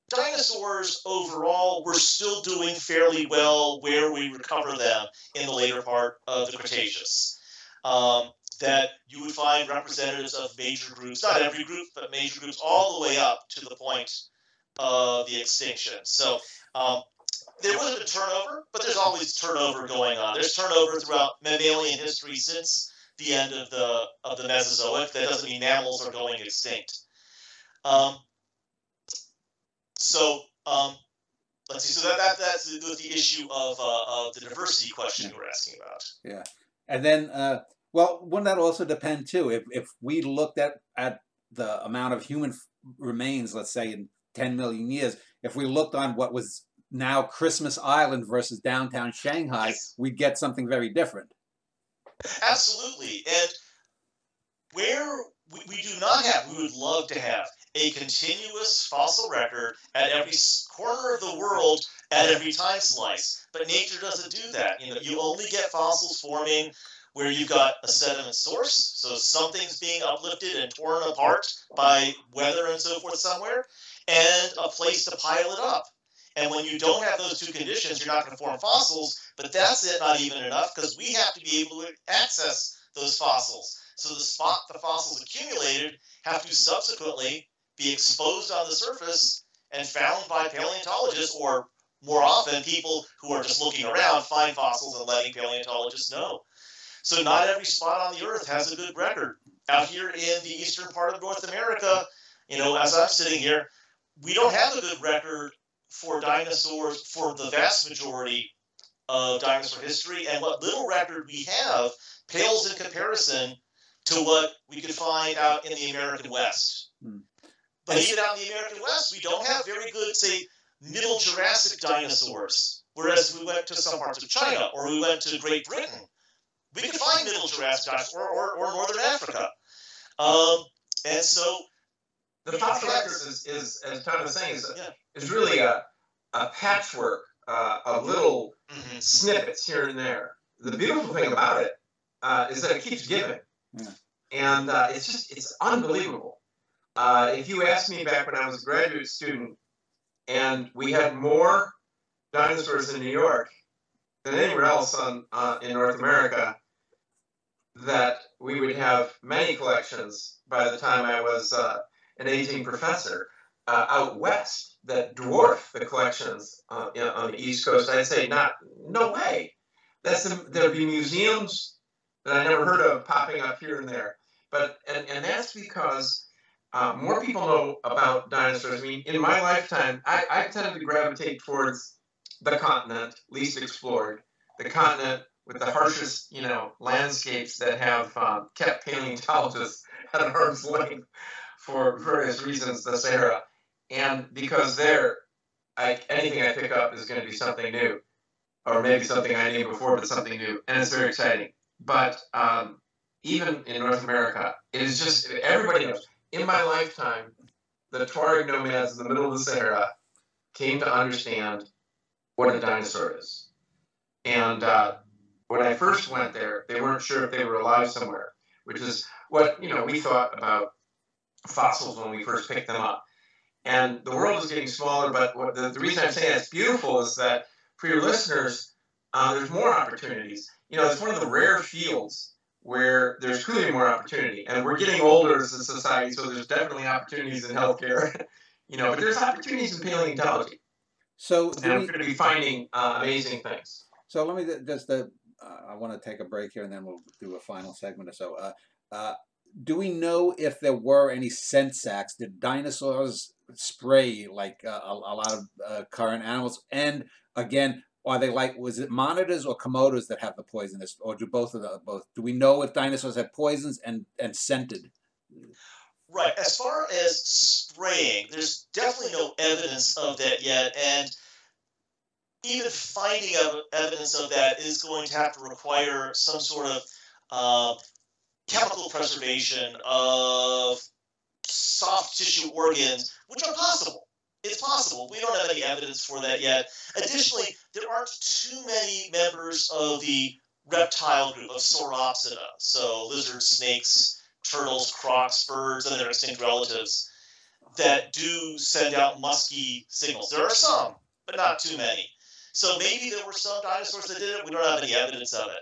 dinosaurs overall were still doing fairly well where we recover them in the later part of the Cretaceous. That you would find representatives of major groups, not every group, but major groups all the way up to the point of the extinction. So there would have been turnover, but there's always turnover going on. There's turnover throughout mammalian history since the end of the Mesozoic. That doesn't mean mammals are going extinct. So let's see. So that's the issue of the diversity question you were asking about. Yeah, and then well, wouldn't that also depend too? If we looked at the amount of human remains, let's say in 10 million years, if we looked on what was now Christmas Island versus downtown Shanghai, yes, we'd get something very different. Absolutely, and where we do not have, we would love to have a continuous fossil record at every corner of the world, at every time slice. But nature doesn't do that. You know, you only get fossils forming where you've got a sediment source, so something's being uplifted and torn apart by weather and so forth somewhere, and a place to pile it up. And when you don't have those two conditions, you're not going to form fossils, but that's it, not even enough, because we have to be able to access those fossils. So the fossils accumulated have to subsequently be exposed on the surface and found by paleontologists, or more often people who are just looking around find fossils and letting paleontologists know. So not every spot on the Earth has a good record. Out here in the eastern part of North America, you know, as I'm sitting here, we don't have a good record for dinosaurs for the vast majority of dinosaur history, and what little record we have pales in comparison to what we could find out in the American West. Hmm. But even out in the American West, we don't have very good, say, Middle Jurassic dinosaurs, whereas we went to some parts of China, or we went to Great Britain. We could find Middle Jurassic dinosaurs, or Northern Africa. And so the fossil record is, as Tom was saying, is really a patchwork of little snippets here and there. The beautiful thing about it is that it keeps giving. Yeah. And it's unbelievable. If you asked me back when I was a graduate student, and we had more dinosaurs in New York than anywhere else in North America, that we would have many collections by the time I was an aging professor out west that dwarf the collections on the East Coast. I'd say, no way. There'd be museums that I never heard of popping up here and there. And that's because more people know about dinosaurs. I mean, in my lifetime, I tended to gravitate towards the continent least explored, the continent with the harshest, landscapes that have kept paleontologists at arm's length for various reasons, the Sahara. And because there, anything I pick up is going to be something new, or maybe something I knew before, but something new, and it's very exciting. But even in North America, it is just, everybody knows. In my lifetime, the Tuareg nomads in the middle of the Sahara came to understand what a dinosaur is. And when I first went there, they weren't sure if they were alive somewhere, which is what we thought about fossils when we first picked them up. And the world is getting smaller, but what the reason I'm saying that's beautiful is that for your listeners, there's more opportunities. It's one of the rare fields where there's clearly more opportunity. And we're getting older as a society, so there's definitely opportunities in healthcare, but there's opportunities in paleontology. So and I'm going to be finding amazing things. So let me just, I want to take a break here and then we'll do a final segment or so. Do we know if there were any scent sacs? Did dinosaurs spray like a lot of current animals? And again, are they like, was it monitors or komodos that have the poisonous, or do both of them? Do we know if dinosaurs had poisons and scented? Right. As far as spraying, there's definitely no evidence of that yet, and even finding evidence of that is going to have to require some sort of chemical preservation of soft tissue organs, which are possible. It's possible. We don't have any evidence for that yet. Additionally, there aren't too many members of the reptile group of Sauropsida, so lizards, snakes, turtles, crocs, birds, and their extinct relatives, that do send out musky signals. There are some, but not too many. So maybe there were some dinosaurs that did it. We don't have any evidence of it.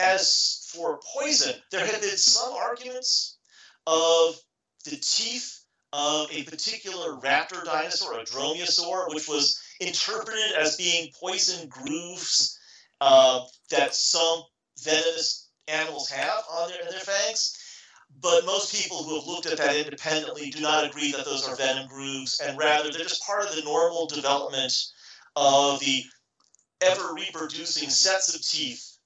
As for poison, there have been some arguments of the teeth of a particular raptor dinosaur, a dromaeosaur, which was interpreted as being poison grooves that some venomous animals have on their fangs. But most people who have looked at that independently do not agree that those are venom grooves, and rather they're just part of the normal development of the ever-reproducing sets of teeth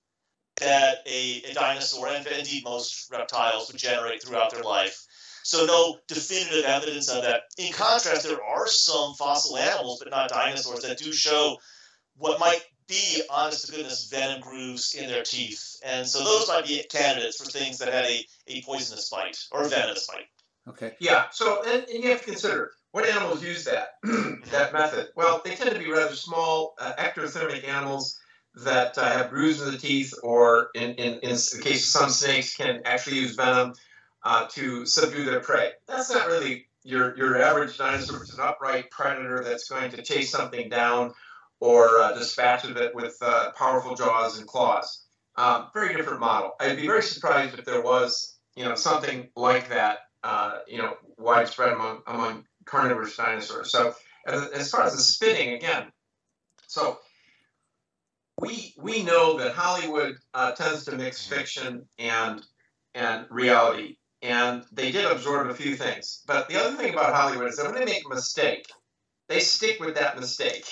that a dinosaur, and indeed most reptiles, would generate throughout their life. So no definitive evidence of that. In contrast, there are some fossil animals, but not dinosaurs, that do show what might be, honest to goodness, venom grooves in their teeth. And so those might be candidates for things that had a poisonous bite or a venomous bite. Okay. Yeah. So, and you have to consider, what animals use that, that method? Well, they tend to be rather small, ectothermic animals that have bruises in the teeth, or in the case of some snakes, can actually use venom to subdue their prey. That's not really your average dinosaur, which is an upright predator that's going to chase something down or dispatch of it with powerful jaws and claws. Very different model. I'd be very surprised if there was, you know, something like that, you know, widespread among carnivorous dinosaurs. So as far as the spitting, again, so we know that Hollywood tends to mix fiction and reality, and they did absorb a few things. But the other thing about Hollywood is that when they make a mistake, they stick with that mistake.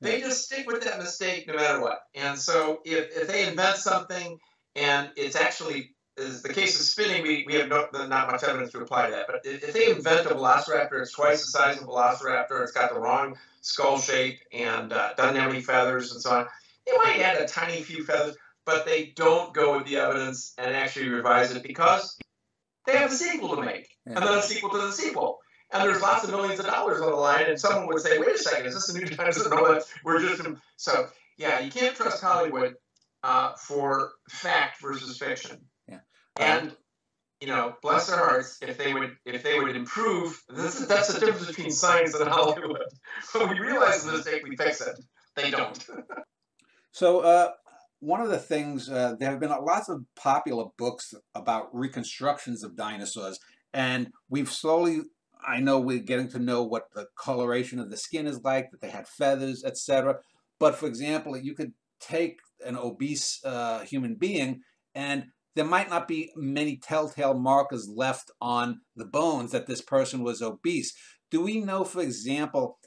They just stick with that mistake no matter what. And so if they invent something and it's actually, as the case of spinning, we have not much evidence to apply to that. But if they invent a velociraptor, it's twice the size of a velociraptor, it's got the wrong skull shape and doesn't have any feathers and so on, they might add a tiny few feathers, but they don't go with the evidence and actually revise it because they have a sequel to make, and then a sequel to the sequel. And there's lots of millions of dollars on the line, and someone would say, wait a second, is this a new dinosaur? We're just... So, yeah, you can't trust Hollywood for fact versus fiction. Yeah. And, you know, bless their hearts, if they would improve, that's the difference between science and Hollywood. When we realize the mistake, we fix it. They don't. So, one of the things, there have been lots of popular books about reconstructions of dinosaurs, and we've slowly... I know we're getting to know what the coloration of the skin is like, that they had feathers, etc. But for example, you could take an obese human being, and there might not be many telltale markers left on the bones that this person was obese. Do we know, for example,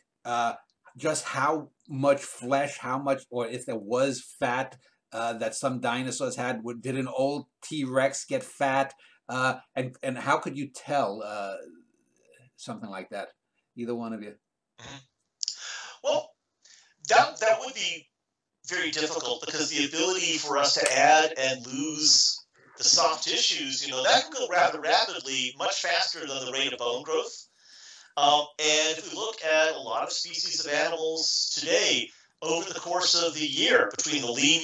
just how much flesh, how much, or if there was fat that some dinosaurs had? Did an old T-Rex get fat? And how could you tell? Something like that, either one of you. Well, that would be very difficult, because the ability for us to add and lose the soft tissues, you know, that can go rather rapidly, much faster than the rate of bone growth. And if we look at a lot of species of animals today, over the course of the year, between the lean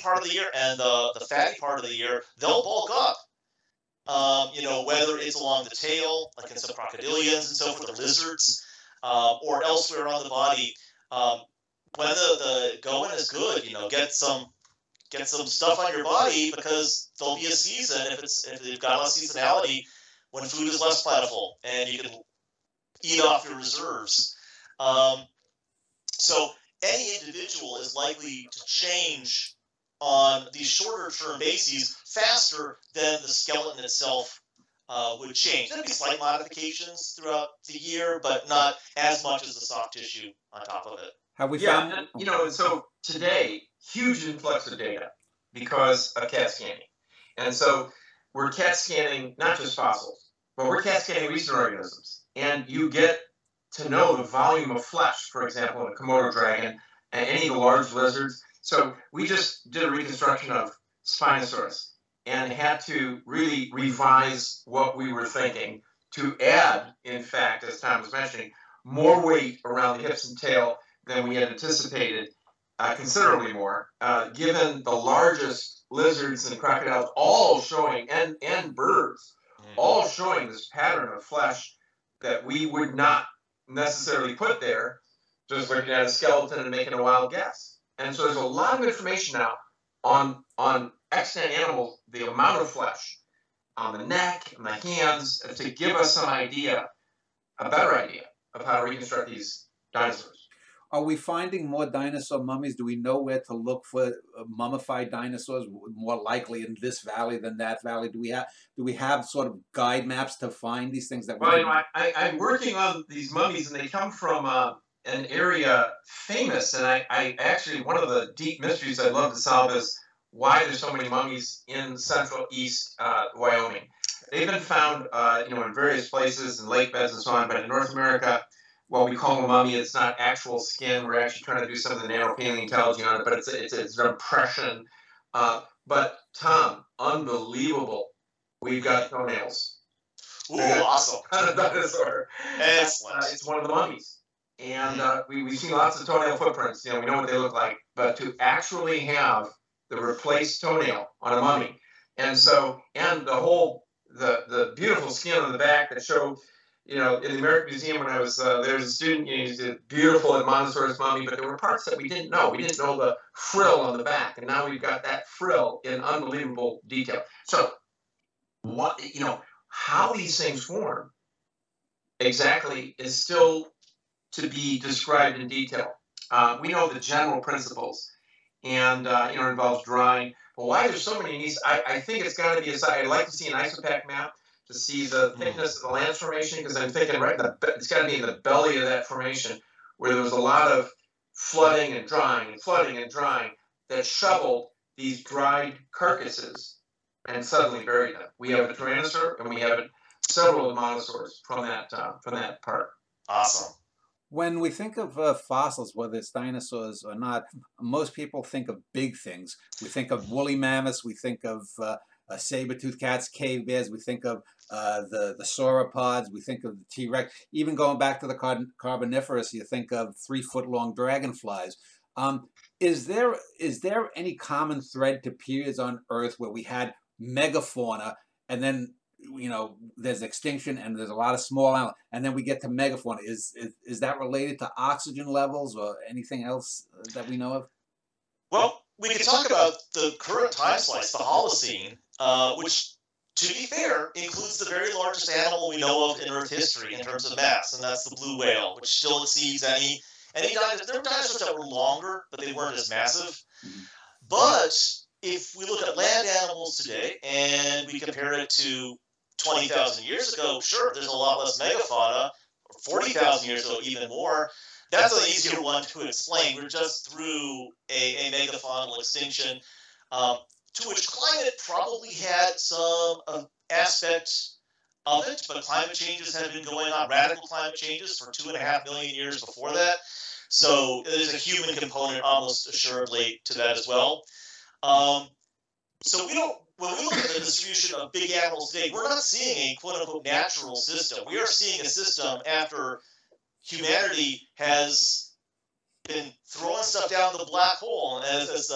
part of the year and the fatty part of the year, they'll bulk up. You know, whether it's along the tail, like in some crocodilians and so forth, the lizards, or elsewhere on the body, when the going is good, you know, get some stuff on your body, because there'll be a season, if they've got less seasonality, when food is less plentiful and you can eat off your reserves. So any individual is likely to change on the shorter-term bases faster than the skeleton itself would change. There'd be slight modifications throughout the year, but not as much as the soft tissue on top of it. Have we found? And, you know, and so today, huge influx of data because of CAT scanning. And so we're CAT scanning not just fossils, but we're CAT scanning recent organisms. And you get to know the volume of flesh, for example, in a Komodo dragon and any of the large lizards. So we just did a reconstruction of Spinosaurus and had to really revise what we were thinking to add, in fact, as Tom was mentioning, more weight around the hips and tail than we had anticipated, considerably more, given the largest lizards and crocodiles all showing, and birds, all showing this pattern of flesh that we would not necessarily put there just looking at a skeleton and making a wild guess. And so there's a lot of information now on extant animals, the amount of flesh on the neck and the hands, to give us some idea, a better idea of how to reconstruct these dinosaurs. Are we finding more dinosaur mummies? Do we know where to look for mummified dinosaurs? More likely in this valley than that valley? Do we have sort of guide maps to find these things? That well, you know, I'm working on these mummies, and they come from an area famous. And I actually, one of the deep mysteries I'd love to solve is why there's so many mummies in central east Wyoming. They've been found, you know, in various places and lake beds and so on, but in North America, what we call a mummy, it's not actual skin. We're actually trying to do some of the nanopaleontology on it, but it's an impression. But Tom, unbelievable. We've got toenails. Ooh, awesome. Dinosaur. Excellent. It's one of the mummies. And we've seen lots of toenail footprints. You know, we know what they look like. But to actually have the replaced toenail on a mummy, and so, and the whole, the beautiful skin on the back that showed, you know, in the American Museum when I was there as a student, you know, he's a beautiful Admonosaurus mummy, but there were parts that we didn't know. We didn't know the frill on the back, and now we've got that frill in unbelievable detail. So, what, you know, how these things form exactly is still to be described in detail. We know the general principles, and, you know, it involves drawing. But why there's so many needs, I think it's got to be, I'd like to see an isopac map to see the thickness of the land formation, because I'm thinking right in the, it's got to be in the belly of that formation where there was a lot of flooding and drying and flooding and drying that shoveled these dried carcasses and suddenly buried them. We have a Tyrannosaur and we have several Monosaurs from that part. Awesome. When we think of fossils, whether it's dinosaurs or not, most people think of big things. We think of woolly mammoths. We think of saber-toothed cats, cave bears. We think of the sauropods. We think of the T-Rex. Even going back to the Carboniferous, you think of 3-foot-long dragonflies. Is there any common thread to periods on Earth where we had megafauna, and then, you know, there's extinction and there's a lot of small animals, and then we get to megafauna? Is that related to oxygen levels or anything else that we know of? Well, we can talk about the current time slice, the Holocene, which, to be fair, includes the very largest animal we know of in Earth history in terms of mass, and that's the blue whale, which still exceeds any dinosaurs. There were dinosaurs that were longer, but they weren't as massive. But if we look at land animals today and we compare it to 20,000 years ago, sure, there's a lot less megafauna, or 40,000 years ago, even more. That's an easier one to explain. We're just through a megafaunal extinction, to which climate probably had some aspect of it, but climate changes have been going on, radical climate changes, for 2.5 million years before that. So there's a human component almost assuredly to that as well. So we don't, when we look at the distribution of big animals today, we're not seeing a quote-unquote natural system. We are seeing a system after humanity has been throwing stuff down the black hole, as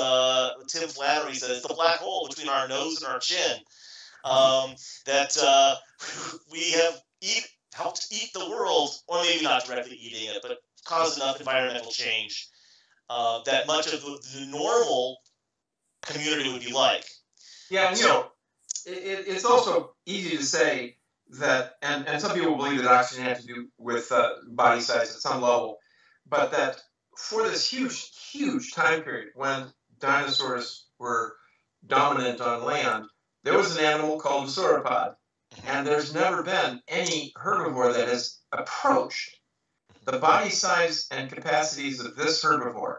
Tim Flannery says, the black hole between our nose and our chin, that we have helped eat the world, or maybe not directly eating it, but caused enough environmental change that much of the normal community would be like. Yeah, and, you know, it's also easy to say that, and some people believe that oxygen had to do with body size at some level, but that for this huge, huge time period when dinosaurs were dominant on land, there was an animal called a sauropod, and there's never been any herbivore that has approached the body size and capacities of this herbivore.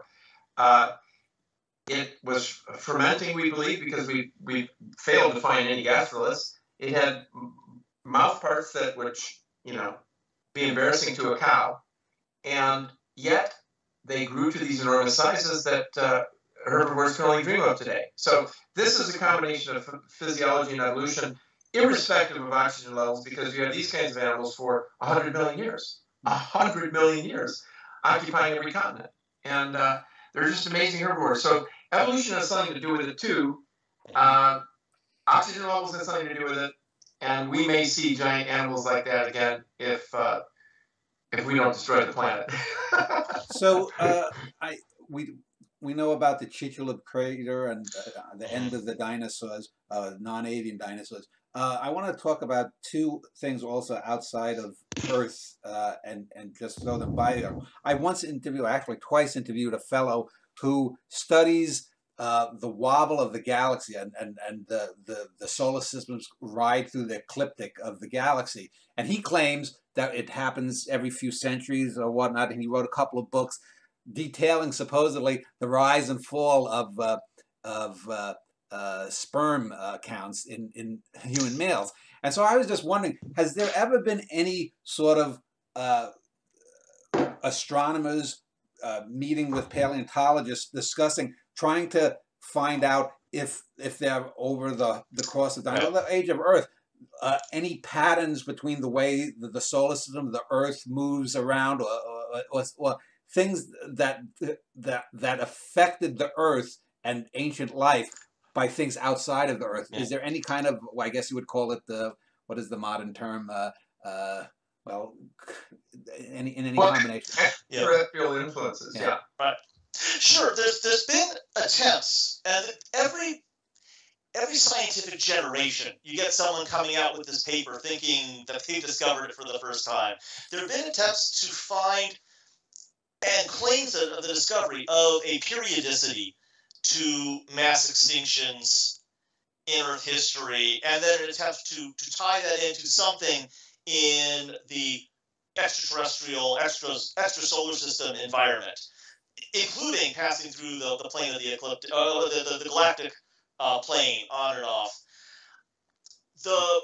It was fermenting, we believe, because we failed to find any gastroliths. It had mouth parts that would, you know, be embarrassing to a cow. And yet they grew to these enormous sizes that herbivores can only dream of today. So this is a combination of physiology and evolution, irrespective of oxygen levels, because you have these kinds of animals for 100 million years. 100 million years, occupying every continent. And they're just amazing herbivores. So evolution has something to do with it, too. Oxygen levels have something to do with it. And we may see giant animals like that again if we don't destroy the planet. So we know about the Chicxulub crater and the end of the dinosaurs, non-avian dinosaurs. I want to talk about two things also outside of Earth and just throw them by you. I once interviewed, actually twice interviewed a fellow who studies the wobble of the galaxy and the solar system's ride through the ecliptic of the galaxy. And he claims that it happens every few centuries or whatnot. And he wrote a couple of books detailing supposedly the rise and fall of sperm counts in human males. And so I was just wondering, has there ever been any sort of astronomers meeting with paleontologists discussing trying to find out if they're over the course of the age of Earth, any patterns between the way the solar system, the Earth moves around, or things that affected the Earth and ancient life by things outside of the Earth? Yeah. Is there any kind of, well, I guess you would call it the, what is the modern term? Well, in any combination. Terrestrial influences, yeah. Right. Sure, there's been attempts, and every scientific generation, you get someone coming out with this paper thinking that they discovered it for the first time. There have been attempts to find and claims of the discovery of a periodicity to mass extinctions in Earth history, and then it attempts to tie that into something in the extraterrestrial, extrasolar system environment, including passing through the plane of the ecliptic, the galactic plane, on and off. The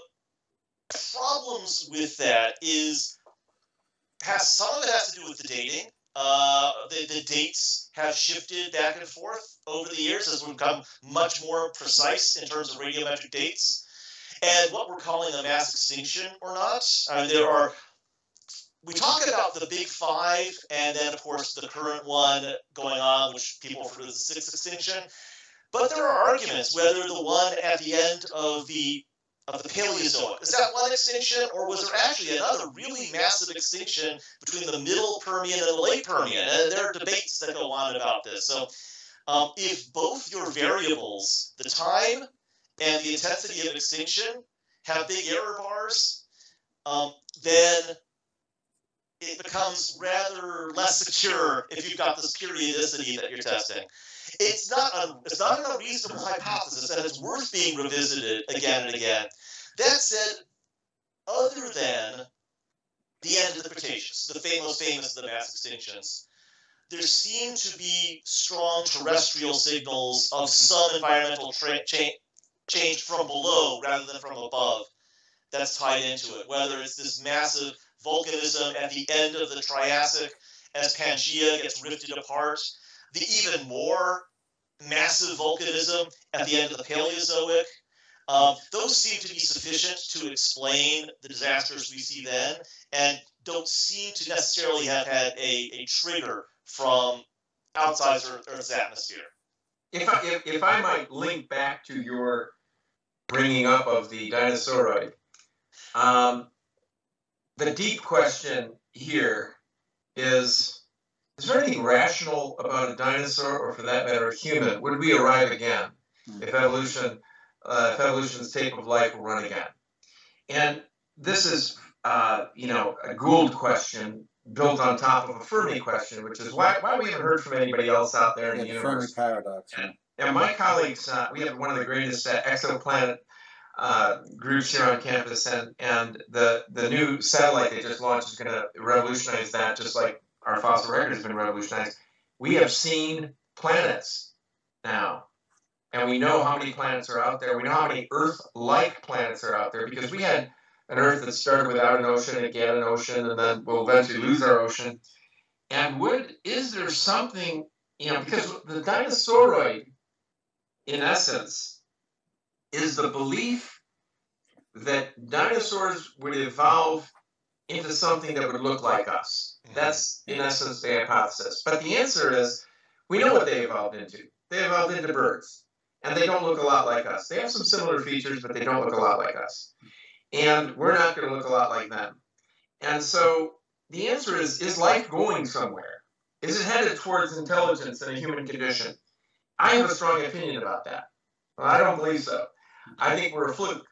problems with that is some of it has to do with the dating. The dates have shifted back and forth over the years as we've become much more precise in terms of radiometric dates. And what we're calling a mass extinction or not, we talk about the big five, and then, of course, the current one going on, which people refer to as the sixth extinction. But there are arguments whether the one at the end of the Paleozoic, is that one extinction, or was there actually another really massive extinction between the middle Permian and the late Permian? And there are debates that go on about this. So if both your variables, the time and the intensity of extinction, have big error bars, then it becomes rather less secure if you've got this periodicity that you're testing. It's not an unreasonable hypothesis, and it's worth being revisited again and again. That said, other than the end of the Cretaceous, the famous of the mass extinctions, there seem to be strong terrestrial signals of some environmental change from below rather than from above that's tied into it, whether it's this massive volcanism at the end of the Triassic as Pangaea gets rifted apart, the even more massive volcanism at the end of the Paleozoic. Those seem to be sufficient to explain the disasters we see then, and don't seem to necessarily have had a trigger from outside Earth's atmosphere. If I might link back to your bringing up of the dinosauroid, the deep question here is there anything rational about a dinosaur, or for that matter, a human? Would we arrive again if evolution's tape of life will run again? And this is, a Gould question built on top of a Fermi question, which is why we haven't heard from anybody else out there in the universe. Fermi paradox. And my colleagues, we have one of the greatest exoplanet groups here on campus, and the new satellite they just launched is going to revolutionize that, just like our fossil record has been revolutionized. We have seen planets now. And we know how many planets are out there. We know how many Earth-like planets are out there, because we had an Earth that started without an ocean, it got an ocean, and then we'll eventually lose our ocean. And is there something, you know, because the dinosauroid, in essence, is the belief that dinosaurs would evolve into something that would look like us. That's, in essence, the hypothesis. But the answer is, we know what they evolved into. They evolved into birds, and they don't look a lot like us. They have some similar features, but they don't look a lot like us. And we're not going to look a lot like them. And so the answer is life going somewhere? Is it headed towards intelligence and a human condition? I have a strong opinion about that. Well, I don't believe so. I think we're a fluke.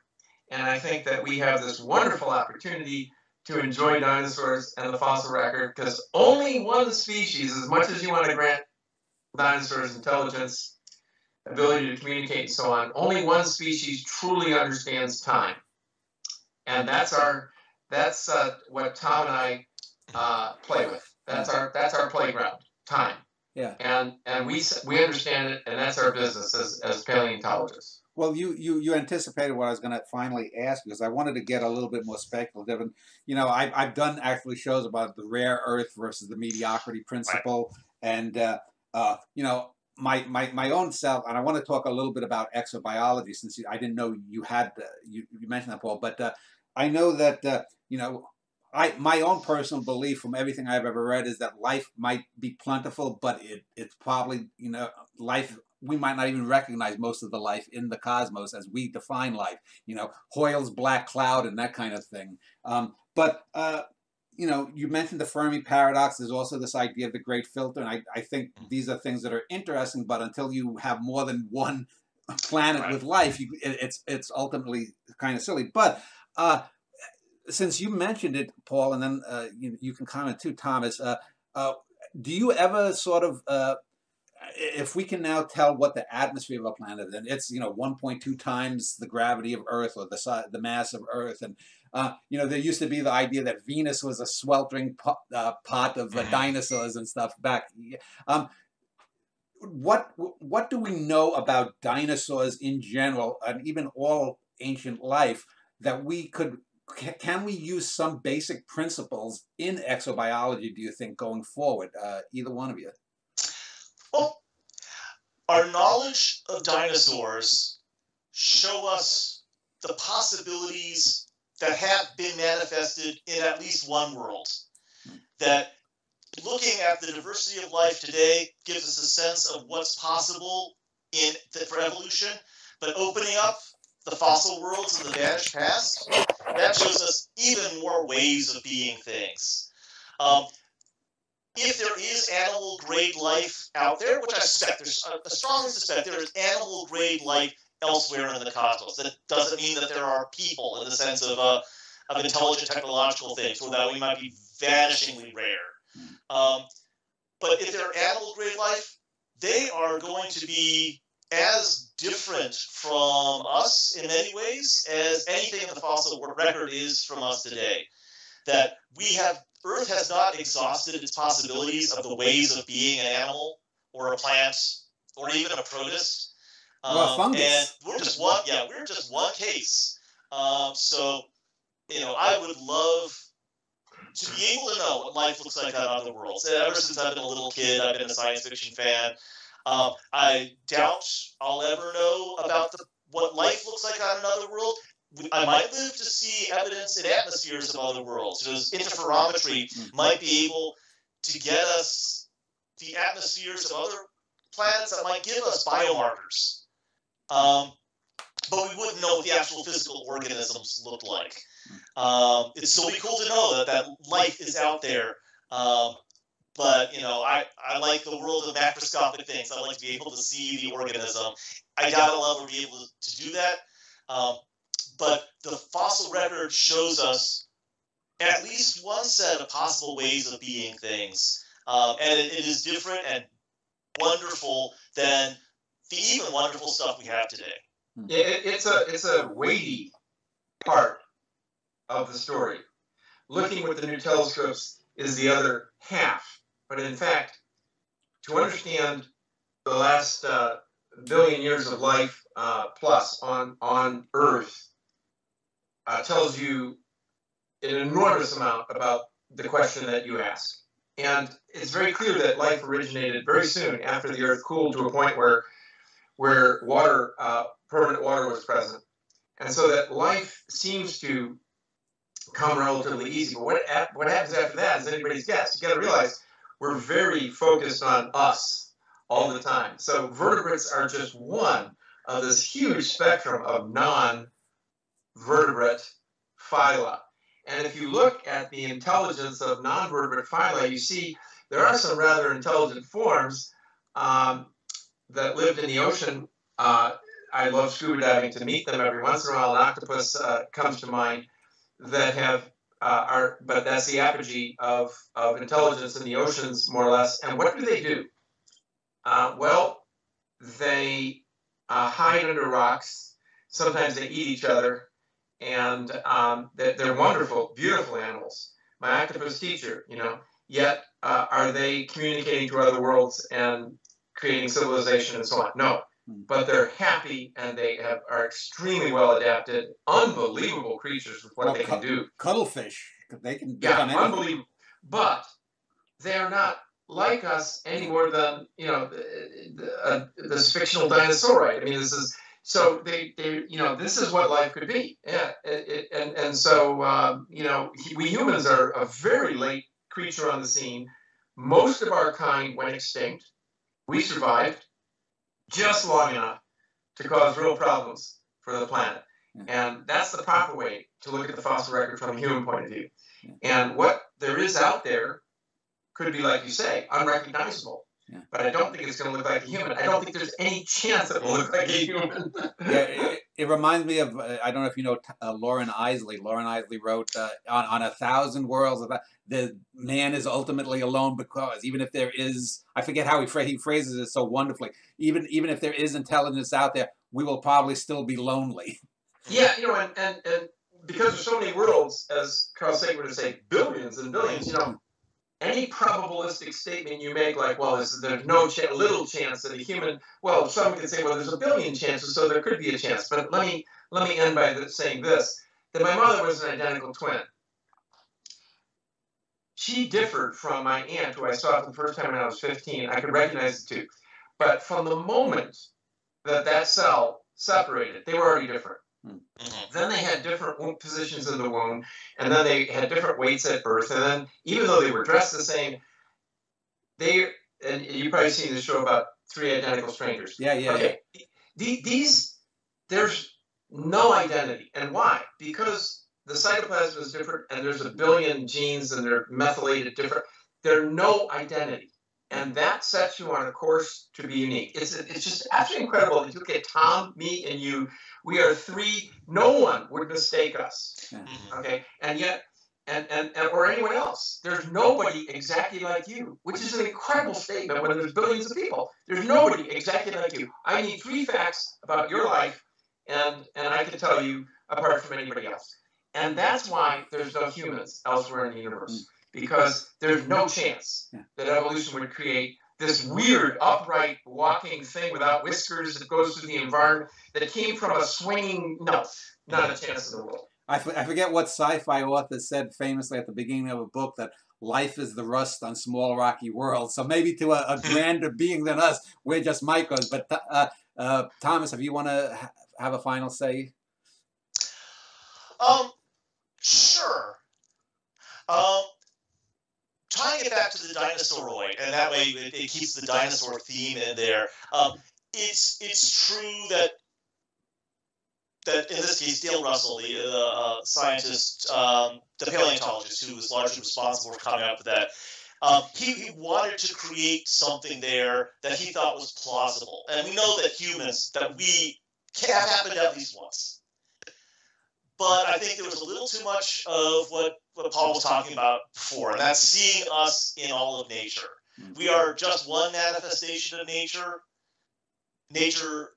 And I think that we have this wonderful opportunity to enjoy dinosaurs and the fossil record, because only one species, as much as you want to grant dinosaurs intelligence, ability to communicate and so on, only one species truly understands time. And that's what Tom and I play with. That's our playground, time. Yeah. And we understand it, and that's our business as paleontologists. Well, you anticipated what I was going to finally ask, because I wanted to get a little bit more speculative. And, you know, I've done actually shows about the rare earth versus the mediocrity principle. Right. And, you know, my own self, and I want to talk a little bit about exobiology, since I didn't know you had, you mentioned that, Paul, but I know that, you know, my own personal belief from everything I've ever read is that life might be plentiful, but it's probably, you know, life, we might not even recognize most of the life in the cosmos as we define life, you know, Hoyle's black cloud and that kind of thing. You know, you mentioned the Fermi paradox. There's also this idea of the great filter. And I think these are things that are interesting, but until you have more than one planet with life, it's ultimately kind of silly. But since you mentioned it, Paul, and then you can comment too, Thomas, do you ever sort of, if we can now tell what the atmosphere of a planet is, and it's, you know, 1.2 times the gravity of Earth, or the mass of Earth, and you know, there used to be the idea that Venus was a sweltering pot of dinosaurs and stuff back. What do we know about dinosaurs in general, and even all ancient life, that we could, can we use some basic principles in exobiology, do you think, going forward, either one of you? Well, our knowledge of dinosaurs show us the possibilities that have been manifested in at least one world. That looking at the diversity of life today gives us a sense of what's possible for evolution, but opening up the fossil worlds of the vanished past, that shows us even more ways of being things. If there is animal-grade life out there, which I suspect, I strongly suspect there is animal-grade life elsewhere in the cosmos. That doesn't mean that there are people in the sense of intelligent technological things, or that we might be vanishingly rare. But if they're animal-grade life, they are going to be as different from us in many ways as anything in the fossil record is from us today. That we have, Earth has not exhausted its possibilities of the ways of being an animal, or a plant, or even a protist. And we're just one, we're just one case. So, you know, I would love to be able to know what life looks like on other worlds. And ever since I've been a little kid, I've been a science fiction fan. I doubt I'll ever know about what life looks like on another world. I might live to see evidence in atmospheres of other worlds. So interferometry might be able to get us the atmospheres of other planets that might give us biomarkers. But we wouldn't know what the actual physical organisms look like. It'd still be cool to know that life is out there. But, you know, I like the world of macroscopic things. I like to be able to see the organism. I doubt I'll ever be able to do that. But the fossil record shows us at least one set of possible ways of being things. And it is different and wonderful than the even wonderful stuff we have today. It's a weighty part of the story. Looking with the new telescopes is the other half. But in fact, to understand the last billion years of life plus on Earth tells you an enormous amount about the question that you ask. And it's very clear that life originated very soon after the Earth cooled to a point where water, permanent water was present. And so that life seems to come relatively easy. But what happens after that is anybody's guess. You got to realize we're very focused on us all the time. So vertebrates are just one of this huge spectrum of non-vertebrate phyla. And if you look at the intelligence of non-vertebrate phyla, you see there are some rather intelligent forms that lived in the ocean. I love scuba diving to meet them every once in a while. An octopus comes to mind that have, but that's the apogee of intelligence in the oceans, more or less. And what do? Well, they hide under rocks. Sometimes they eat each other. And they're wonderful, beautiful animals. My octopus teacher, you know. Yet, are they communicating to other worlds and creating civilization and so on? No. But they're happy and they are extremely well adapted. Unbelievable creatures with what they can do. Cuttlefish. They can get on anything. Unbelievable. But they are not like us any more than, you know, this fictional dinosaur, right? I mean, this is... So they, you know, this is what life could be, yeah. And so, you know, we humans are a very late creature on the scene. Most of our kind went extinct. We survived just long enough to cause real problems for the planet. And that's the proper way to look at the fossil record from a human point of view. And what there is out there could be, like you say, unrecognizable. Yeah. But I don't think it's going to look like a human. I don't think there's any chance it will look like a human. It reminds me of, I don't know if you know Lauren Isley. Lauren Isley wrote on A Thousand Worlds, about the man is ultimately alone because even if there is, I forget how he phrases it so wonderfully, even if there is intelligence out there, we will probably still be lonely. Yeah, you know, and because there's so many worlds, as Carl Sagan would say, billions and billions, you know, any probabilistic statement you make, like, well, there's no little chance that a human, well, some could say, well, there's a billion chances, so there could be a chance. But let me end by saying this, that my mother was an identical twin. She differed from my aunt, who I saw for the first time when I was 15. I could recognize the two. But from the moment that that cell separated, they were already different. Then they had different womb positions in the womb, and then they had different weights at birth, and then even though they were dressed the same, they, and you've probably seen the show about Three Identical Strangers. Yeah, yeah. Okay. Yeah. These, there's no identity. And why? Because the cytoplasm is different, and there's a billion genes, and they're methylated different. There's no identity. And that sets you on a course to be unique. It's just absolutely incredible that you look at Tom, me, and you. We are three. No one would mistake us, okay? And yet, and or anyone else. There's nobody exactly like you, which is an incredible statement when there's billions of people. There's nobody exactly like you. I need three facts about your life, and I can tell you apart from anybody else. And that's why there's no humans elsewhere in the universe. Because there's no chance that evolution would create this weird, upright, walking thing without whiskers that goes through the environment that came from a swinging... No, not a chance in the world. I forget what sci-fi author said famously at the beginning of a book that life is the rust on small rocky worlds. So maybe to a grander being than us, we're just micros. But Thomas, if you want to have a final say? Sure. Trying to get back to the dinosauroid, and that way it keeps the dinosaur theme in there. It's true that in this case, Dale Russell, the scientist, the paleontologist, who was largely responsible for coming up with that, he wanted to create something there that he thought was plausible. And we know that humans, that we have happened at least once. But I think there was a little too much of what Paul was talking about before, and that's seeing us in all of nature. We are just one manifestation of nature. Nature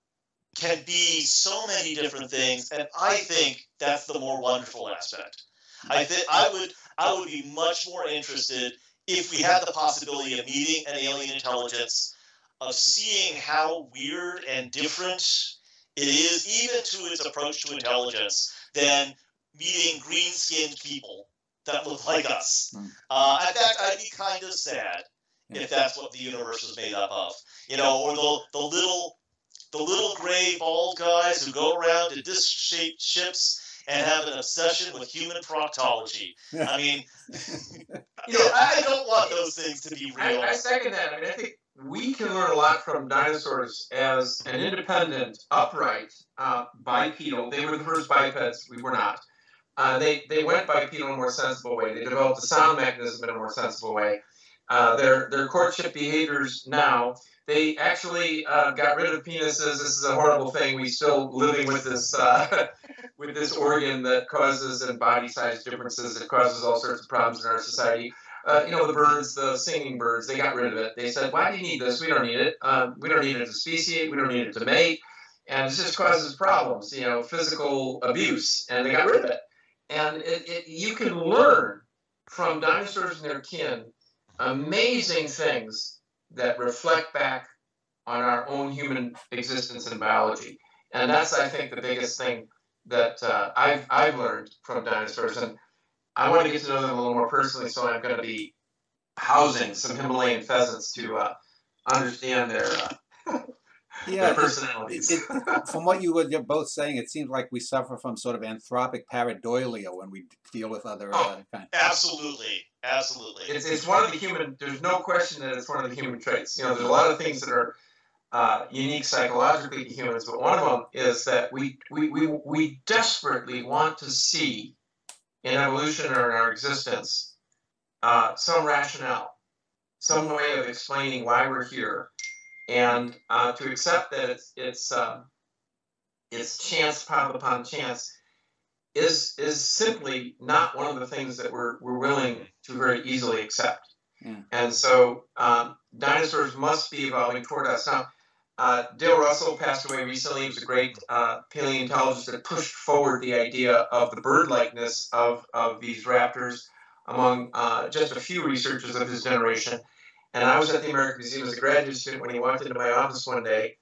can be so many different things, and I think that's the more wonderful aspect. I would be much more interested if we had the possibility of meeting an alien intelligence of seeing how weird and different it is, even to its approach to intelligence, than meeting green-skinned people that look like us. In fact, I'd be kind of sad if that's what the universe is made up of. You know, or the little gray bald guys who go around in disc-shaped ships and have an obsession with human proctology. I mean, you know, I don't want those things to be real. I second that. I mean, I think we can learn a lot from dinosaurs as an independent, upright, bipedal. They were the first bipeds. We were not. They went bipedal in a more sensible way. They developed the sound mechanism in a more sensible way. Their courtship behaviors now, they actually got rid of penises. This is a horrible thing. We're still living with this with this organ that causes, and body size differences, it causes all sorts of problems in our society. You know, the birds, the singing birds, they got rid of it. They said, why do you need this? We don't need it. We don't need it to speciate. We don't need it to mate. And it just causes problems, you know, physical abuse. And they got rid of it. And you can learn from dinosaurs and their kin amazing things that reflect back on our own human existence and biology. And that's, I think, the biggest thing that I've learned from dinosaurs. And I want to get to know them a little more personally, so I'm going to be housing some Himalayan pheasants to understand their, their personalities. From what you were both saying, it seems like we suffer from sort of anthropic pareidolia when we deal with other kind of absolutely. Absolutely. It's one of the human, there's no question that it's one of the human traits. You know, there's a lot of things that are unique psychologically to humans, but one of them is that we desperately want to see in evolution or in our existence some rationale, some way of explaining why we're here, and to accept that it's chance upon chance is simply not one of the things that we're willing to very easily accept. Yeah. And so dinosaurs must be evolving toward us. Now, Dale Russell passed away recently. He was a great paleontologist that pushed forward the idea of the bird-likeness of these raptors among just a few researchers of his generation. And I was at the American Museum as a graduate student when he walked into my office one day,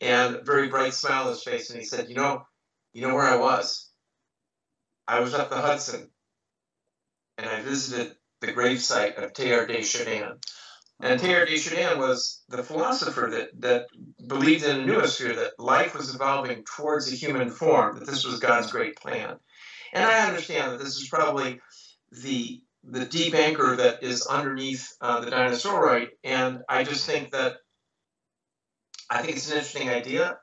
and a very bright smile on his face, and he said, you know where I was? I was up the Hudson, and I visited the gravesite of Teilhard de Chardin. And Teilhard de Chardin was the philosopher that believed in a noosphere, that life was evolving towards a human form, that this was God's great plan. And I understand that this is probably the deep anchor that is underneath the dinosauroid, and I just think that it's an interesting idea,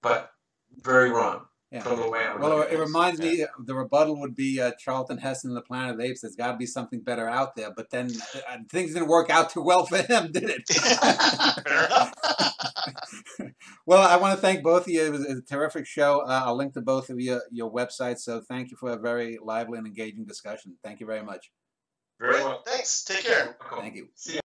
but very wrong. Yeah. Well, it reminds me, the rebuttal would be Charlton Heston, The Planet of the Apes. There's got to be something better out there. But then things didn't work out too well for him, did it? Fair enough. Well, I want to thank both of you. It was a terrific show. I'll link to both of your websites. So thank you for a very lively and engaging discussion. Thank you very much. Very well. Thanks. Take care. Thank you. See you.